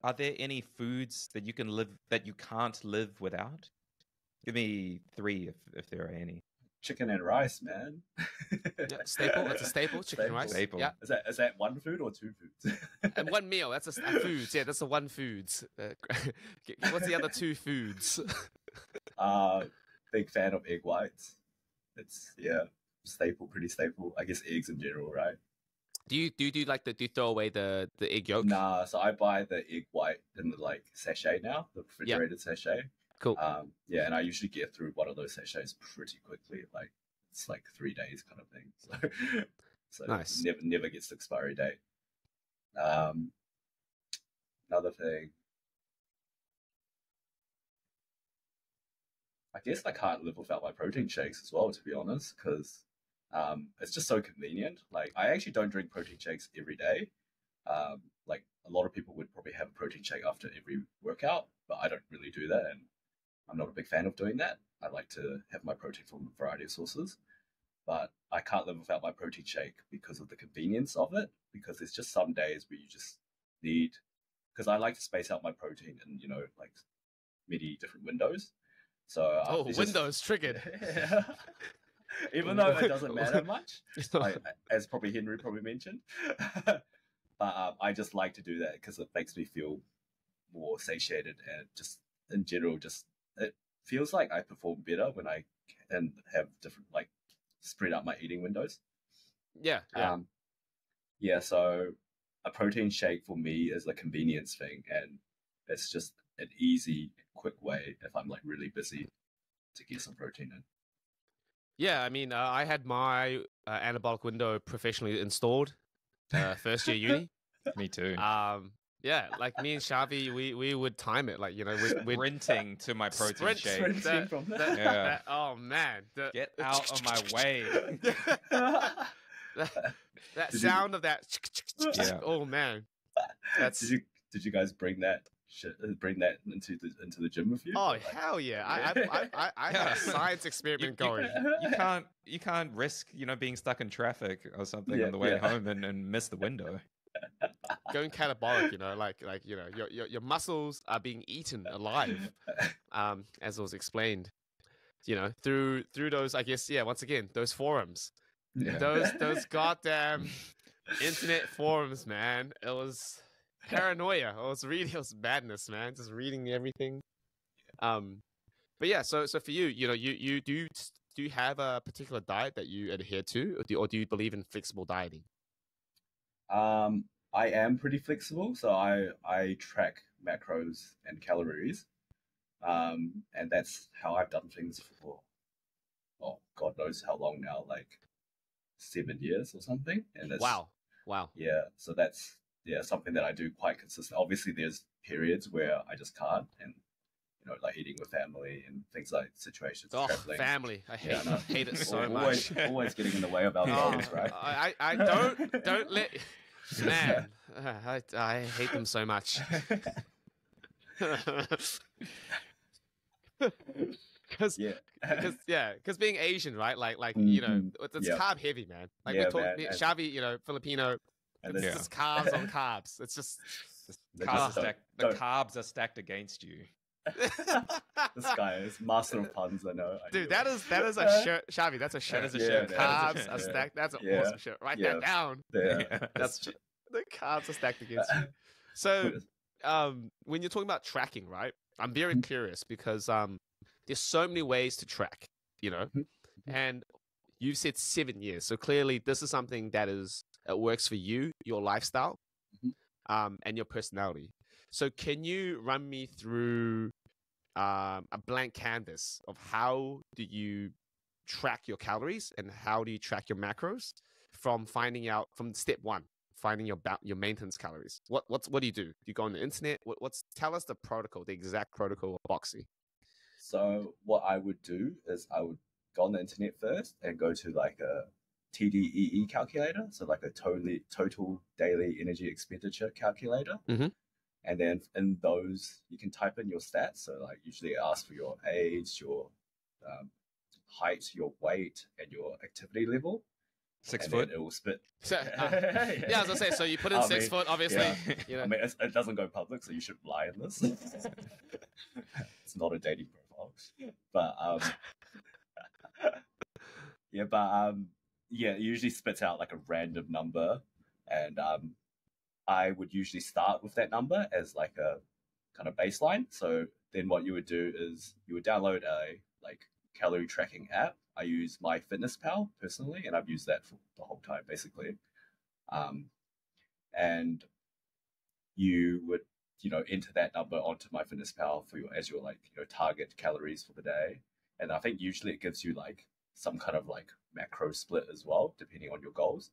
are there any foods that you can live that you can't live without? Give me 3 if there are any. Chicken and rice, man. Yep, staple. That's a staple. Chicken and rice. Staple. Yeah. Is that one food or 2 foods? And one meal. That's a food. Yeah, that's the one food. What's the other 2 foods? Big fan of egg whites. It's staple, pretty staple. I guess eggs in general, right? Do you throw away the egg yolk? Nah. So I buy the egg white in the sachet now, the refrigerated sachet. Cool. And I usually get through one of those sachets pretty quickly. It's 3 days kind of thing. So nice. Never gets the expiry date. Another thing, I guess I can't live without my protein shakes as well, to be honest, because it's just so convenient. I actually don't drink protein shakes every day. A lot of people would probably have a protein shake after every workout, but I don't really do that, and I'm not a big fan of doing that. I like to have my protein from a variety of sources, but I can't live without my protein shake because of the convenience of it, because there's just some days where you just need, because I like to space out my protein in, many different windows. So windows triggered. Yeah. Even though it doesn't matter much, as probably Henry mentioned, but I just like to do that because it makes me feel more satiated, and just in general, it feels like I perform better when I can have different, spread out my eating windows. Yeah. So a protein shake for me is a convenience thing, and it's just an easy, quick way if I'm really busy to get some protein in. Yeah. I mean, I had my anabolic window professionally installed first year uni. Me too. Yeah, me and Shavi, we would time it, we're sprinting to my protein shake. Oh man, get out of my way! that sound of that. Yeah. Oh man, did you guys bring that? Bring that into the gym with you? Oh hell yeah! I had a science experiment going. You can't risk being stuck in traffic or something on the way home and miss the window. Going catabolic, your muscles are being eaten alive, as was explained, through those, I guess, once again, those forums, those goddamn internet forums, man. It was paranoia. It was madness, man. Just reading everything. But yeah, so for you, do you have a particular diet that you adhere to, or do you believe in flexible dieting? I am pretty flexible, so I track macros and calories, and that's how I've done things for, oh God knows how long now, 7 years or something. And that's, wow, yeah. So that's something that I do quite consistent. Obviously, there's periods where I just can't, and eating with family and things like situations. Oh, traveling. Family! I hate, no. Hate it so always, much. Always getting in the way of our goals, right? I don't let. Man, I hate them so much. Because being Asian, right? It's carb heavy, man. We talked, Shavi, Filipino. And it's just carbs on carbs. It's just the carbs are stacked against you. This guy is master of puns. I know, dude. That is a shirt, Shavi. That's a shirt. That is a shirt. Carbs are stacked. That's an awesome shirt. Write that down. Yeah. That's the carbs are stacked against you. So, when you're talking about tracking, right? I'm very curious because there's so many ways to track, and you've said 7 years. So clearly, this is something that works for you, your lifestyle, and your personality. So can you run me through a blank canvas of how do you track your calories and how do you track your macros from finding out from step one, finding your maintenance calories? What do you do? Do you go on the internet? Tell us the protocol, the exact protocol of Boxi. So what I would do is I would go on the internet first and go to TDEE calculator, so like the total daily energy expenditure calculator. Mm-hmm. And then in those, you can type in your stats. So like usually it asks for your age, your height, your weight, and your activity level. 6 foot. It will spit. So, yeah, as I say, so you put in 6 foot, obviously. Yeah. You know. I mean, it doesn't go public, so you shouldn't lie in this. It's not a dating profile, but it usually spits out like a random number, and I would usually start with that number as like a kind of baseline. So then what you would do is you would download a like calorie tracking app. I use MyFitnessPal personally, and I've used that for the whole time, basically. And you would, enter that number onto MyFitnessPal as your target calories for the day. And I think usually it gives you like some kind of like macro split as well, depending on your goals.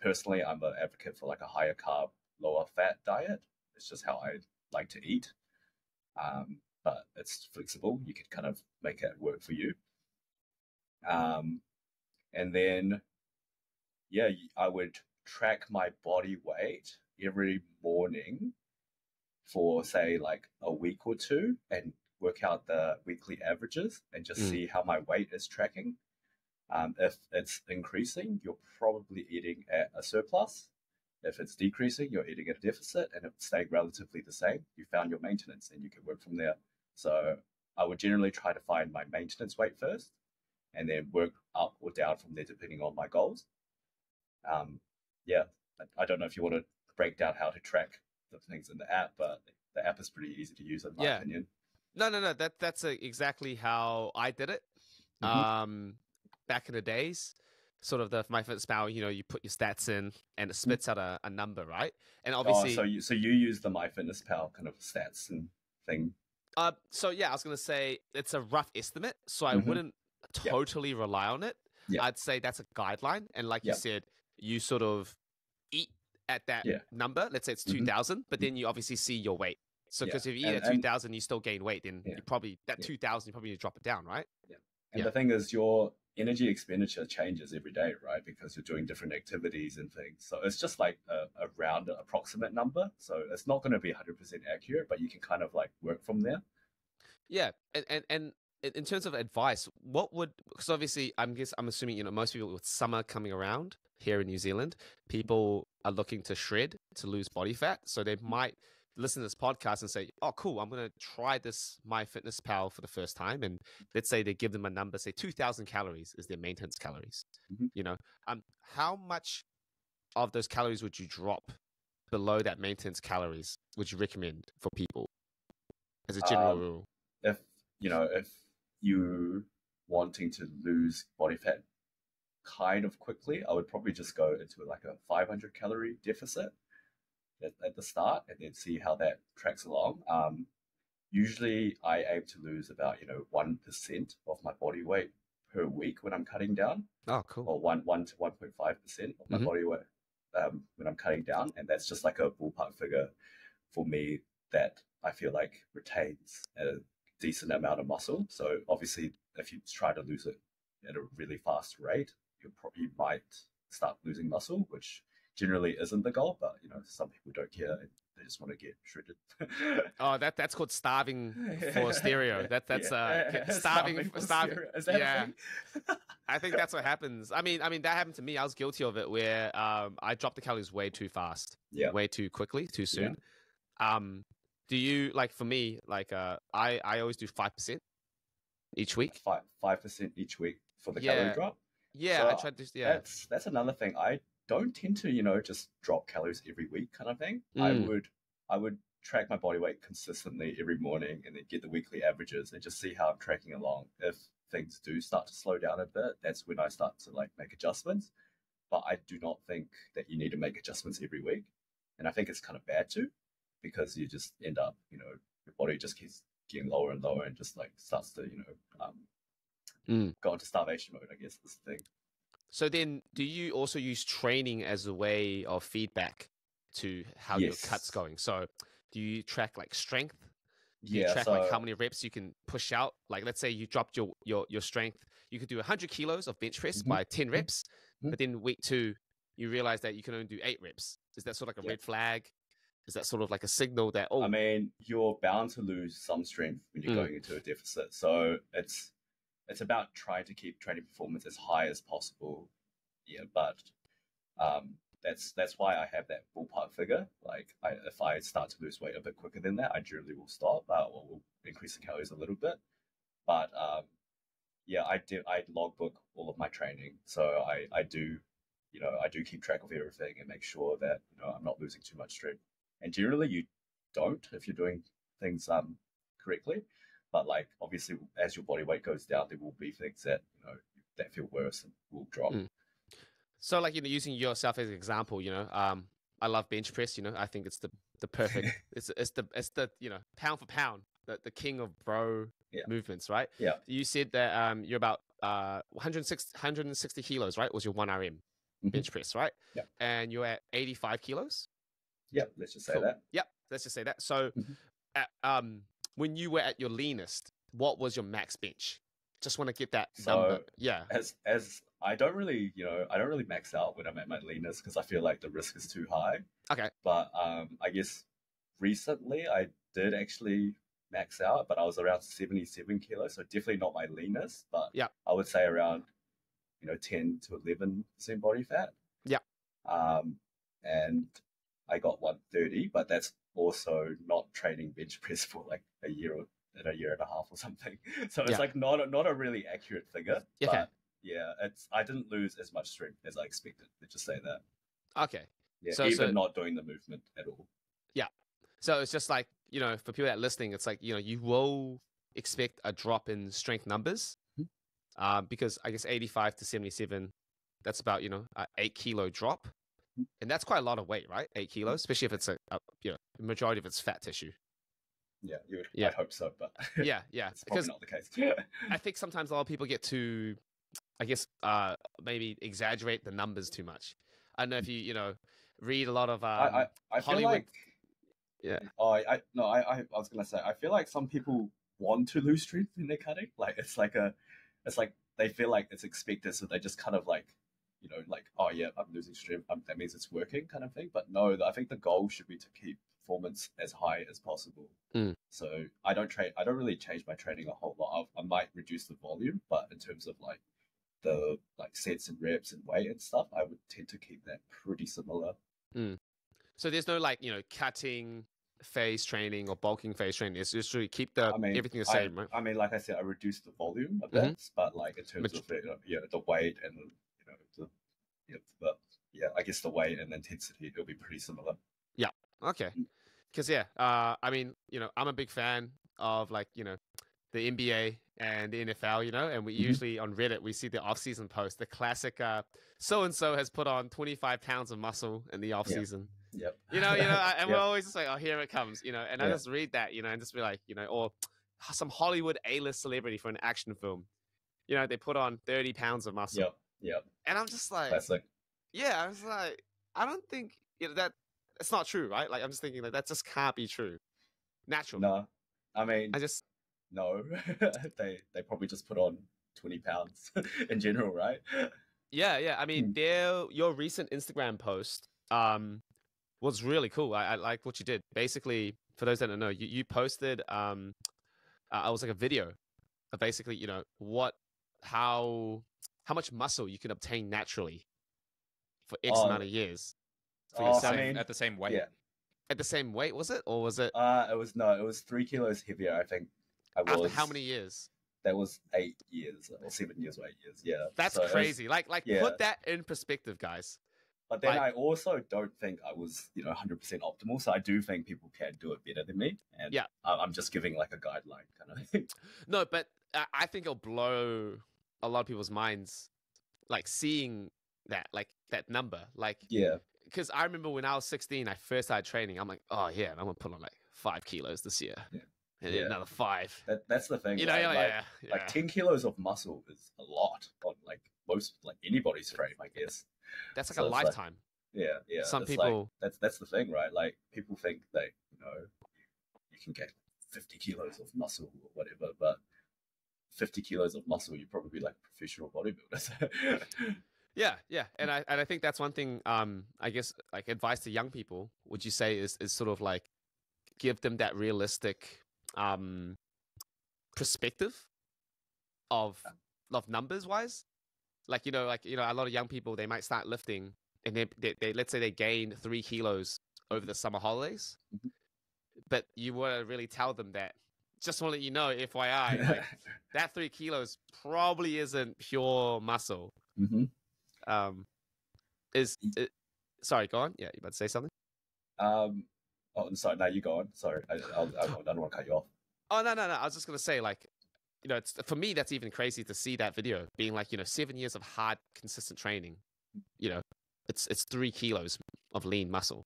Personally, I'm an advocate for like a higher carb, lower fat diet. It's just how I like to eat. But it's flexible. You can kind of make it work for you. And then, yeah, I would track my body weight every morning for say like a week or two and work out the weekly averages and just see how my weight is tracking. If it's increasing, you're probably eating at a surplus. If it's decreasing, you're eating at a deficit, and if it's staying relatively the same, you found your maintenance and you can work from there. So I would generally try to find my maintenance weight first, and then work up or down from there depending on my goals. I don't know if you want to break down how to track the things in the app, but the app is pretty easy to use in my opinion. No. That's exactly how I did it. Mm-hmm. Back in the days, sort of the MyFitnessPal, you put your stats in and it spits out a number, right? And obviously, so you use the MyFitnessPal kind of stats and thing. I was gonna say it's a rough estimate, so I wouldn't totally rely on it. Yep. I'd say that's a guideline, and like you said, you sort of eat at that number. Let's say it's 2,000, but then you obviously see your weight. So because if you eat at 2,000, you still gain weight, then you probably 2,000, you probably need to drop it down, right? Yeah. And the thing is, your energy expenditure changes every day, right? Because you're doing different activities and things. So it's just like a round approximate number. So it's not going to be 100% accurate, but you can kind of like work from there. Yeah, and in terms of advice, because obviously I'm assuming, most people with summer coming around here in New Zealand, people are looking to shred, to lose body fat. So they might listen to this podcast and say, oh, cool, I'm going to try this MyFitnessPal for the first time. And let's say they give them a number, say 2,000 calories is their maintenance calories. Mm-hmm. How much of those calories would you drop below that maintenance calories would you recommend for people as a general rule? If you're wanting to lose body fat kind of quickly, I would probably just go into like a 500 calorie deficit at the start and then see how that tracks along. Usually I aim to lose about 1% of my body weight per week when I'm cutting down. Oh, cool. Or 1 to 1.5% of my body weight when I'm cutting down, and that's just like a ballpark figure for me that I feel like retains a decent amount of muscle. So obviously if you try to lose it at a really fast rate, you probably might start losing muscle, which generally isn't the goal, but some people don't care and they just want to get shredded. Oh, that's called starving for stereo. Starving. Is that a thing? I think that's what happens. I mean that happened to me. I was guilty of it, where I dropped the calories way too fast, way too quickly, too soon. Do you, like for me, like I always do 5% each week. 5% each week for the calorie drop. Yeah, so I tried to. Yeah, that's another thing. I don't tend to, just drop calories every week kind of thing. I would track my body weight consistently every morning and then get the weekly averages and just see how I'm tracking along. If things do start to slow down a bit, that's when I start to like make adjustments. But I do not think that you need to make adjustments every week, and I think it's kind of bad too, because you just end up, your body just keeps getting lower and lower and just like starts to, go into starvation mode, I guess, is the thing. So then do you also use training as a way of feedback to how your cut's going? So do you track like strength? Do you track like how many reps you can push out? Like let's say you dropped your strength. You could do 100 kilos of bench press by 10 reps. But then week two, you realize that you can only do 8 reps. Is that sort of like a red flag? Is that sort of like a signal that, oh, I mean, you're bound to lose some strength when you're going into a deficit. So it's about trying to keep training performance as high as possible. Yeah, but that's why I have that ballpark figure. Like, if I start to lose weight a bit quicker than that, I generally will stop or will increase the calories a little bit. But yeah, I logbook all of my training, so I do, you know, I do keep track of everything and make sure that, you know, I'm not losing too much strength. And generally, you don't if you're doing things correctly. But like, obviously, as your body weight goes down, there will be things that, you know, that feel worse and will drop. So like, you know, using yourself as an example, you know, I love bench press. You know, I think it's the perfect, it's the you know, pound for pound, the king of bro movements, right? Yeah. You said that you're about 160 kilos, right? Was your 1RM bench press, right? Yeah. And you're at 85 kilos. Yep. Let's just say that. Yep. Let's just say that. So, at, when you were at your leanest, what was your max bench? Just want to get that number. Yeah. As I don't really, you know, I don't really max out when I'm at my leanest because I feel like the risk is too high. Okay. But I guess recently I did actually max out, but I was around 77 kilos, so definitely not my leanest, but yeah, I would say around, you know, 10 to 11% body fat. Yeah. And I got 130, but that's also not training bench press for like a year and a half or something. So it's like not a really accurate figure. Okay. But yeah, I didn't lose as much strength as I expected. Let's just say that. Okay. Yeah, so, even not doing the movement at all. Yeah. So it's just like, you know, for people that are listening, it's like, you know, you will expect a drop in strength numbers because I guess 85 to 77, that's about, you know, an 8 kilo drop. And that's quite a lot of weight, right? 8 kilos, especially if it's a you know, majority of it's fat tissue. Yeah, you would I'd hope so, but yeah, it's probably not the case. Yeah. I think sometimes a lot of people get to, I guess, maybe exaggerate the numbers too much. I don't know if you know, read a lot of I Hollywood. Feel like, yeah. I was gonna say, I feel like some people want to lose strength when they're cutting. Like it's like they feel like it's expected, so they just kind of like, you know, like, oh yeah, I'm losing strength, that means it's working kind of thing. But no, I think the goal should be to keep performance as high as possible. So I don't really change my training a whole lot. I might reduce the volume, but in terms of like the sets and reps and weight and stuff, I would tend to keep that pretty similar. So there's no like, you know, cutting phase training or bulking phase training. It's just really keep the everything the same, right? I mean, like I said, I reduced the volume a bit, but like in terms of the weight and I guess the weight and intensity, it'll be pretty similar. Yeah. Okay. Because I mean, you know, I'm a big fan of like, you know, the NBA and the NFL, you know, and we usually on Reddit, we see the off-season post, the classic, so-and-so has put on 25 pounds of muscle in the off-season. Yep. And we're always just like, oh, here it comes, you know, and I just read that, you know, and just be like, you know, or some Hollywood A-list celebrity for an action film, you know, they put on 30 pounds of muscle. Yep. Yeah, and I'm just like, classic. Yeah, I was like, I don't think, you know, that it's not true, right? Like, I'm just thinking like that just can't be true, natural. No, I mean, I just no. they probably just put on 20 pounds in general, right? Yeah. I mean, your recent Instagram post was really cool. I like what you did. Basically, for those that don't know, you posted I was like a video of basically, you know, how much muscle you can obtain naturally for X amount of years for yourself, I mean, at the same weight. Yeah. At the same weight, was it? Or was it? It was 3 kilos heavier, I think. After how many years? That was 8 years or 7 years or 8 years. Yeah. That's crazy. Put that in perspective, guys. But then I also don't think I was, you know, 100% optimal. So I do think people can do it better than me. And I'm just giving like a guideline kind of thing. No, but I think it'll blow a lot of people's minds, like seeing that, like that number, like, yeah, because I remember when I was 16, I first started training, I'm like, oh yeah, I'm gonna put on like 5 kilos this year, and then another 5. That's the thing, you know, like 10 kilos of muscle is a lot on like most, like anybody's frame, I guess. That's like a lifetime. Like, yeah. Some people, like, that's the thing, right? Like people think that, you know, you can get 50 kilos of muscle or whatever, but 50 kilos of muscle, you'd probably be like a professional bodybuilder. Yeah. And I think that's one thing, I guess, like, advice to young people, would you say is sort of like give them that realistic perspective of numbers wise? Like, a lot of young people, they might start lifting and they let's say they gain 3 kilos over the summer holidays, but you want to really tell them that. Just want to let you know, FYI, like, that 3 kilos probably isn't pure muscle. Mm-hmm. Sorry, go on. Yeah, you about to say something? Oh, sorry. No, you go on. Sorry, I don't want to cut you off. Oh, no. I was just gonna say, like, it's, for me, that's even crazy to see that video being like, 7 years of hard, consistent training. It's 3 kilos of lean muscle.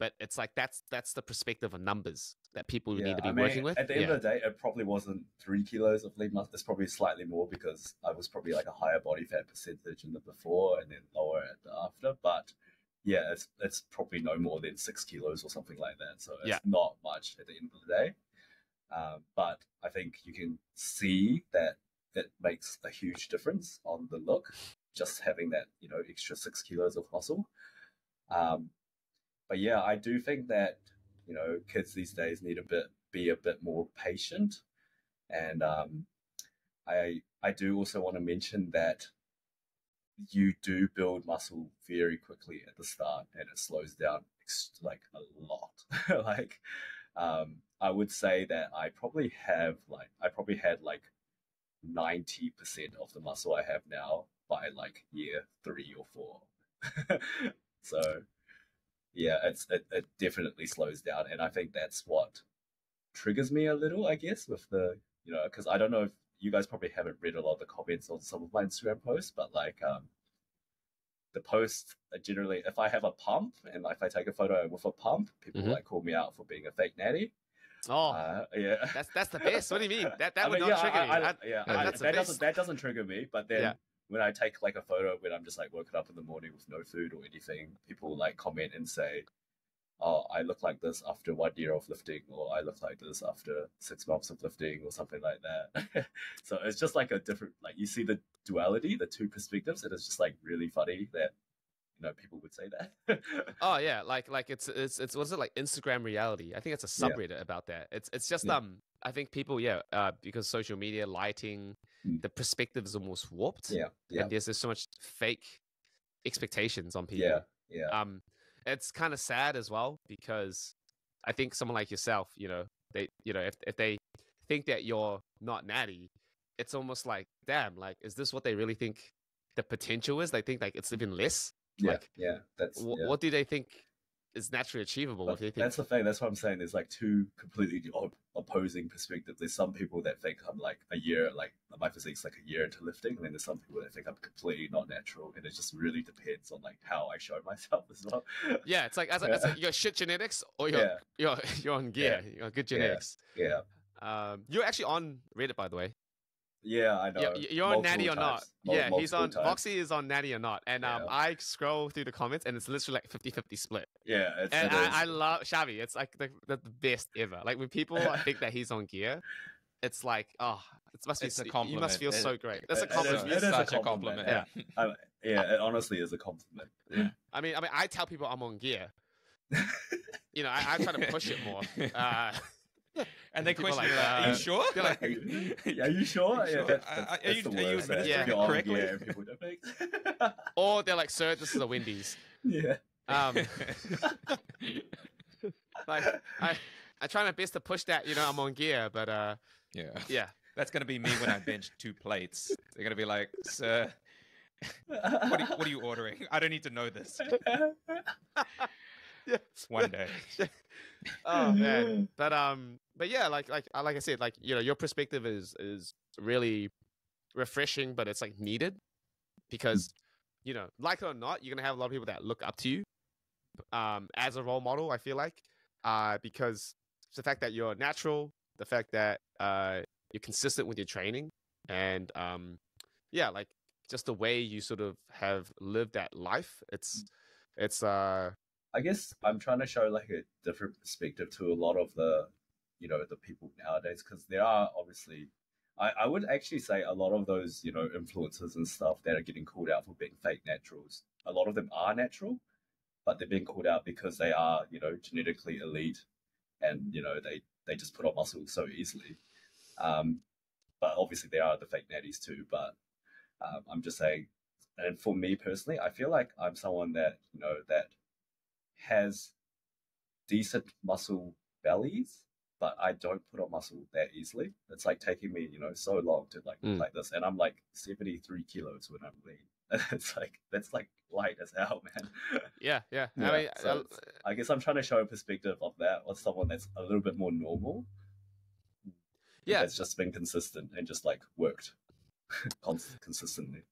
But it's like that's the perspective of numbers that people need to be working with. At the end of the day, it probably wasn't 3 kilos of lean muscle. It's probably slightly more because I was probably like a higher body fat percentage in the before and then lower at the after. But yeah, it's probably no more than 6 kilos or something like that. So it's not much at the end of the day. But I think you can see that it makes a huge difference on the look, just having that extra 6 kilos of muscle. But yeah, I do think that, kids these days need be a bit more patient. And I do also want to mention that you do build muscle very quickly at the start and it slows down like a lot. I would say that I probably had 90% of the muscle I have now by like year 3 or 4. So yeah, it definitely slows down, and I think that's what triggers me a little, I guess, with the because I don't know if you guys probably haven't read a lot of the comments on some of my Instagram posts, but like the posts are generally, if I have a pump and if I take a photo with a pump, people like call me out for being a fake natty. Oh, yeah, that's the best. What do you mean? That doesn't trigger me, but then. Yeah. When I take like a photo when I'm just like woken up in the morning with no food or anything, people like comment and say, "Oh, I look like this after 1 year of lifting," or "I look like this after 6 months of lifting," or something like that. So it's just like a different, like, you see the duality, the two perspectives, and it's just like really funny that people would say that. Oh yeah, like it's what is it, like Instagram reality? I think it's a subreddit about that. It's just I think people, because social media, lighting, the perspective is almost warped. Yeah. And there's so much fake expectations on people. Yeah. It's kind of sad as well, because I think someone like yourself, they, if they think that you're not natty, it's almost like, damn, like, is this what they really think the potential is? They think like it's even less. What do they think is naturally achievable? That's the thing. That's what I'm saying. There's like two completely opposing perspectives. There's some people that think I'm like a year, like my physique's like a year into lifting, and then there's some people that think I'm completely not natural, and it just really depends on like how I show myself as well. Yeah, it's like that's like your shit genetics or you're on gear. Yeah. You're good genetics. Yeah. You're actually on Reddit, by the way. Yeah, I know. You're on Nanny or Not. Yeah, he's on Boxi is on Nanny or Not. And I scroll through the comments and it's literally like 50-50 split. Yeah, I love Xavi. It's like the best ever. Like when people think that he's on gear, it's like, oh, it must be a compliment. You must feel so great. That's a compliment. It is such a compliment. Yeah. It honestly is a compliment. Yeah. I mean I tell people I'm on gear. I try to push it more. And they question like, are you sure? Like, are you sure? Yeah, are you administering it correctly? Or they're like, sir, this is a Wendy's. Yeah. Like, I try my best to push that, I'm on gear, but yeah. That's going to be me when I bench 2 plates. They're going to be like, sir, what are you ordering? I don't need to know this. Yeah. One day. Oh man. But yeah, like I said, like, your perspective is really refreshing, but it's like needed, because, like it or not, you're gonna have a lot of people that look up to you as a role model, I feel like. Because the fact that you're natural, the fact that you're consistent with your training, and like just the way you sort of have lived that life, it's I guess I'm trying to show like a different perspective to a lot of the people nowadays, because there are obviously I would actually say a lot of those, you know, influencers and stuff that are getting called out for being fake naturals, a lot of them are natural, but they're being called out because they are, you know, genetically elite and, you know, they just put on muscle so easily. But obviously there are the fake natties too, but I'm just saying, and for me personally, I feel like I'm someone that, you know, that has decent muscle bellies, but I don't put on muscle that easily. It's like taking me, you know, so long to like this. And I'm like 73 kilos when I'm lean. It's like, that's like light as hell, man. Yeah, yeah. Yeah. I mean, so I guess I'm trying to show a perspective of that with someone that's a little bit more normal. Yeah. That's just been consistent and just like worked consistently.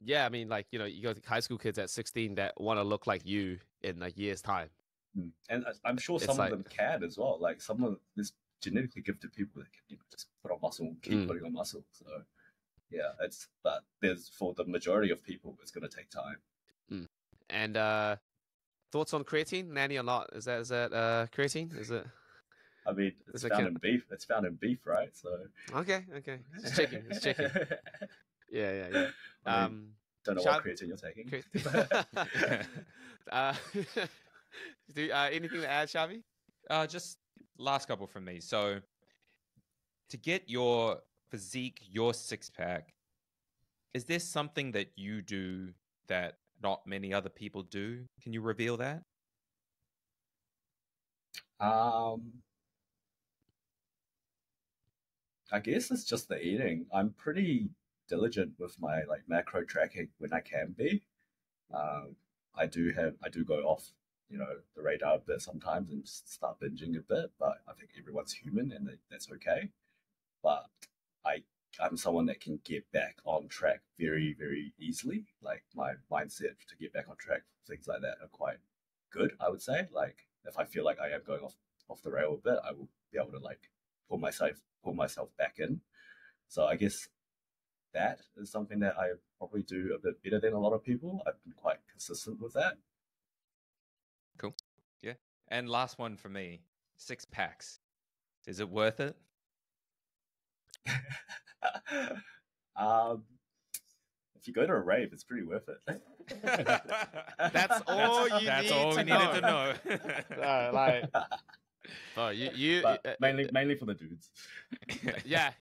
Yeah, I mean, like, you know, you got high school kids at 16 that want to look like you in like years' time. And I'm sure some of them can as well. Like some of this genetically gifted people that can, you know, just put on muscle, keep putting on muscle. So yeah, it's but there's for the majority of people, it's going to take time. And thoughts on creatine, Nanny or Not? Is that creatine? Is it? I mean, it's found in beef. It's found in beef, right? So okay, just checking. It's checking. Yeah. I mean, don't know what creatine you're taking. Anything to add, Shavi? Just last couple from me. So to get your physique, your six-pack, is there something that you do that not many other people do? Can you reveal that? I guess it's just the eating. I'm pretty diligent with my like macro tracking when I can be. I do go off, you know, the radar a bit sometimes and just start binging a bit, but I think everyone's human and that's okay. But I'm someone that can get back on track very, very easily. Like my mindset to get back on track, things like that are quite good, I would say. Like if I feel like I am going off the rail a bit, I will be able to like pull myself back in. So I guess that is something that I probably do a bit better than a lot of people. I've been quite consistent with that. Cool. Yeah. And last one for me, six packs. Is it worth it? If you go to a rave, it's pretty worth it. That's all you needed to know. No, like, mainly for the dudes. Yeah.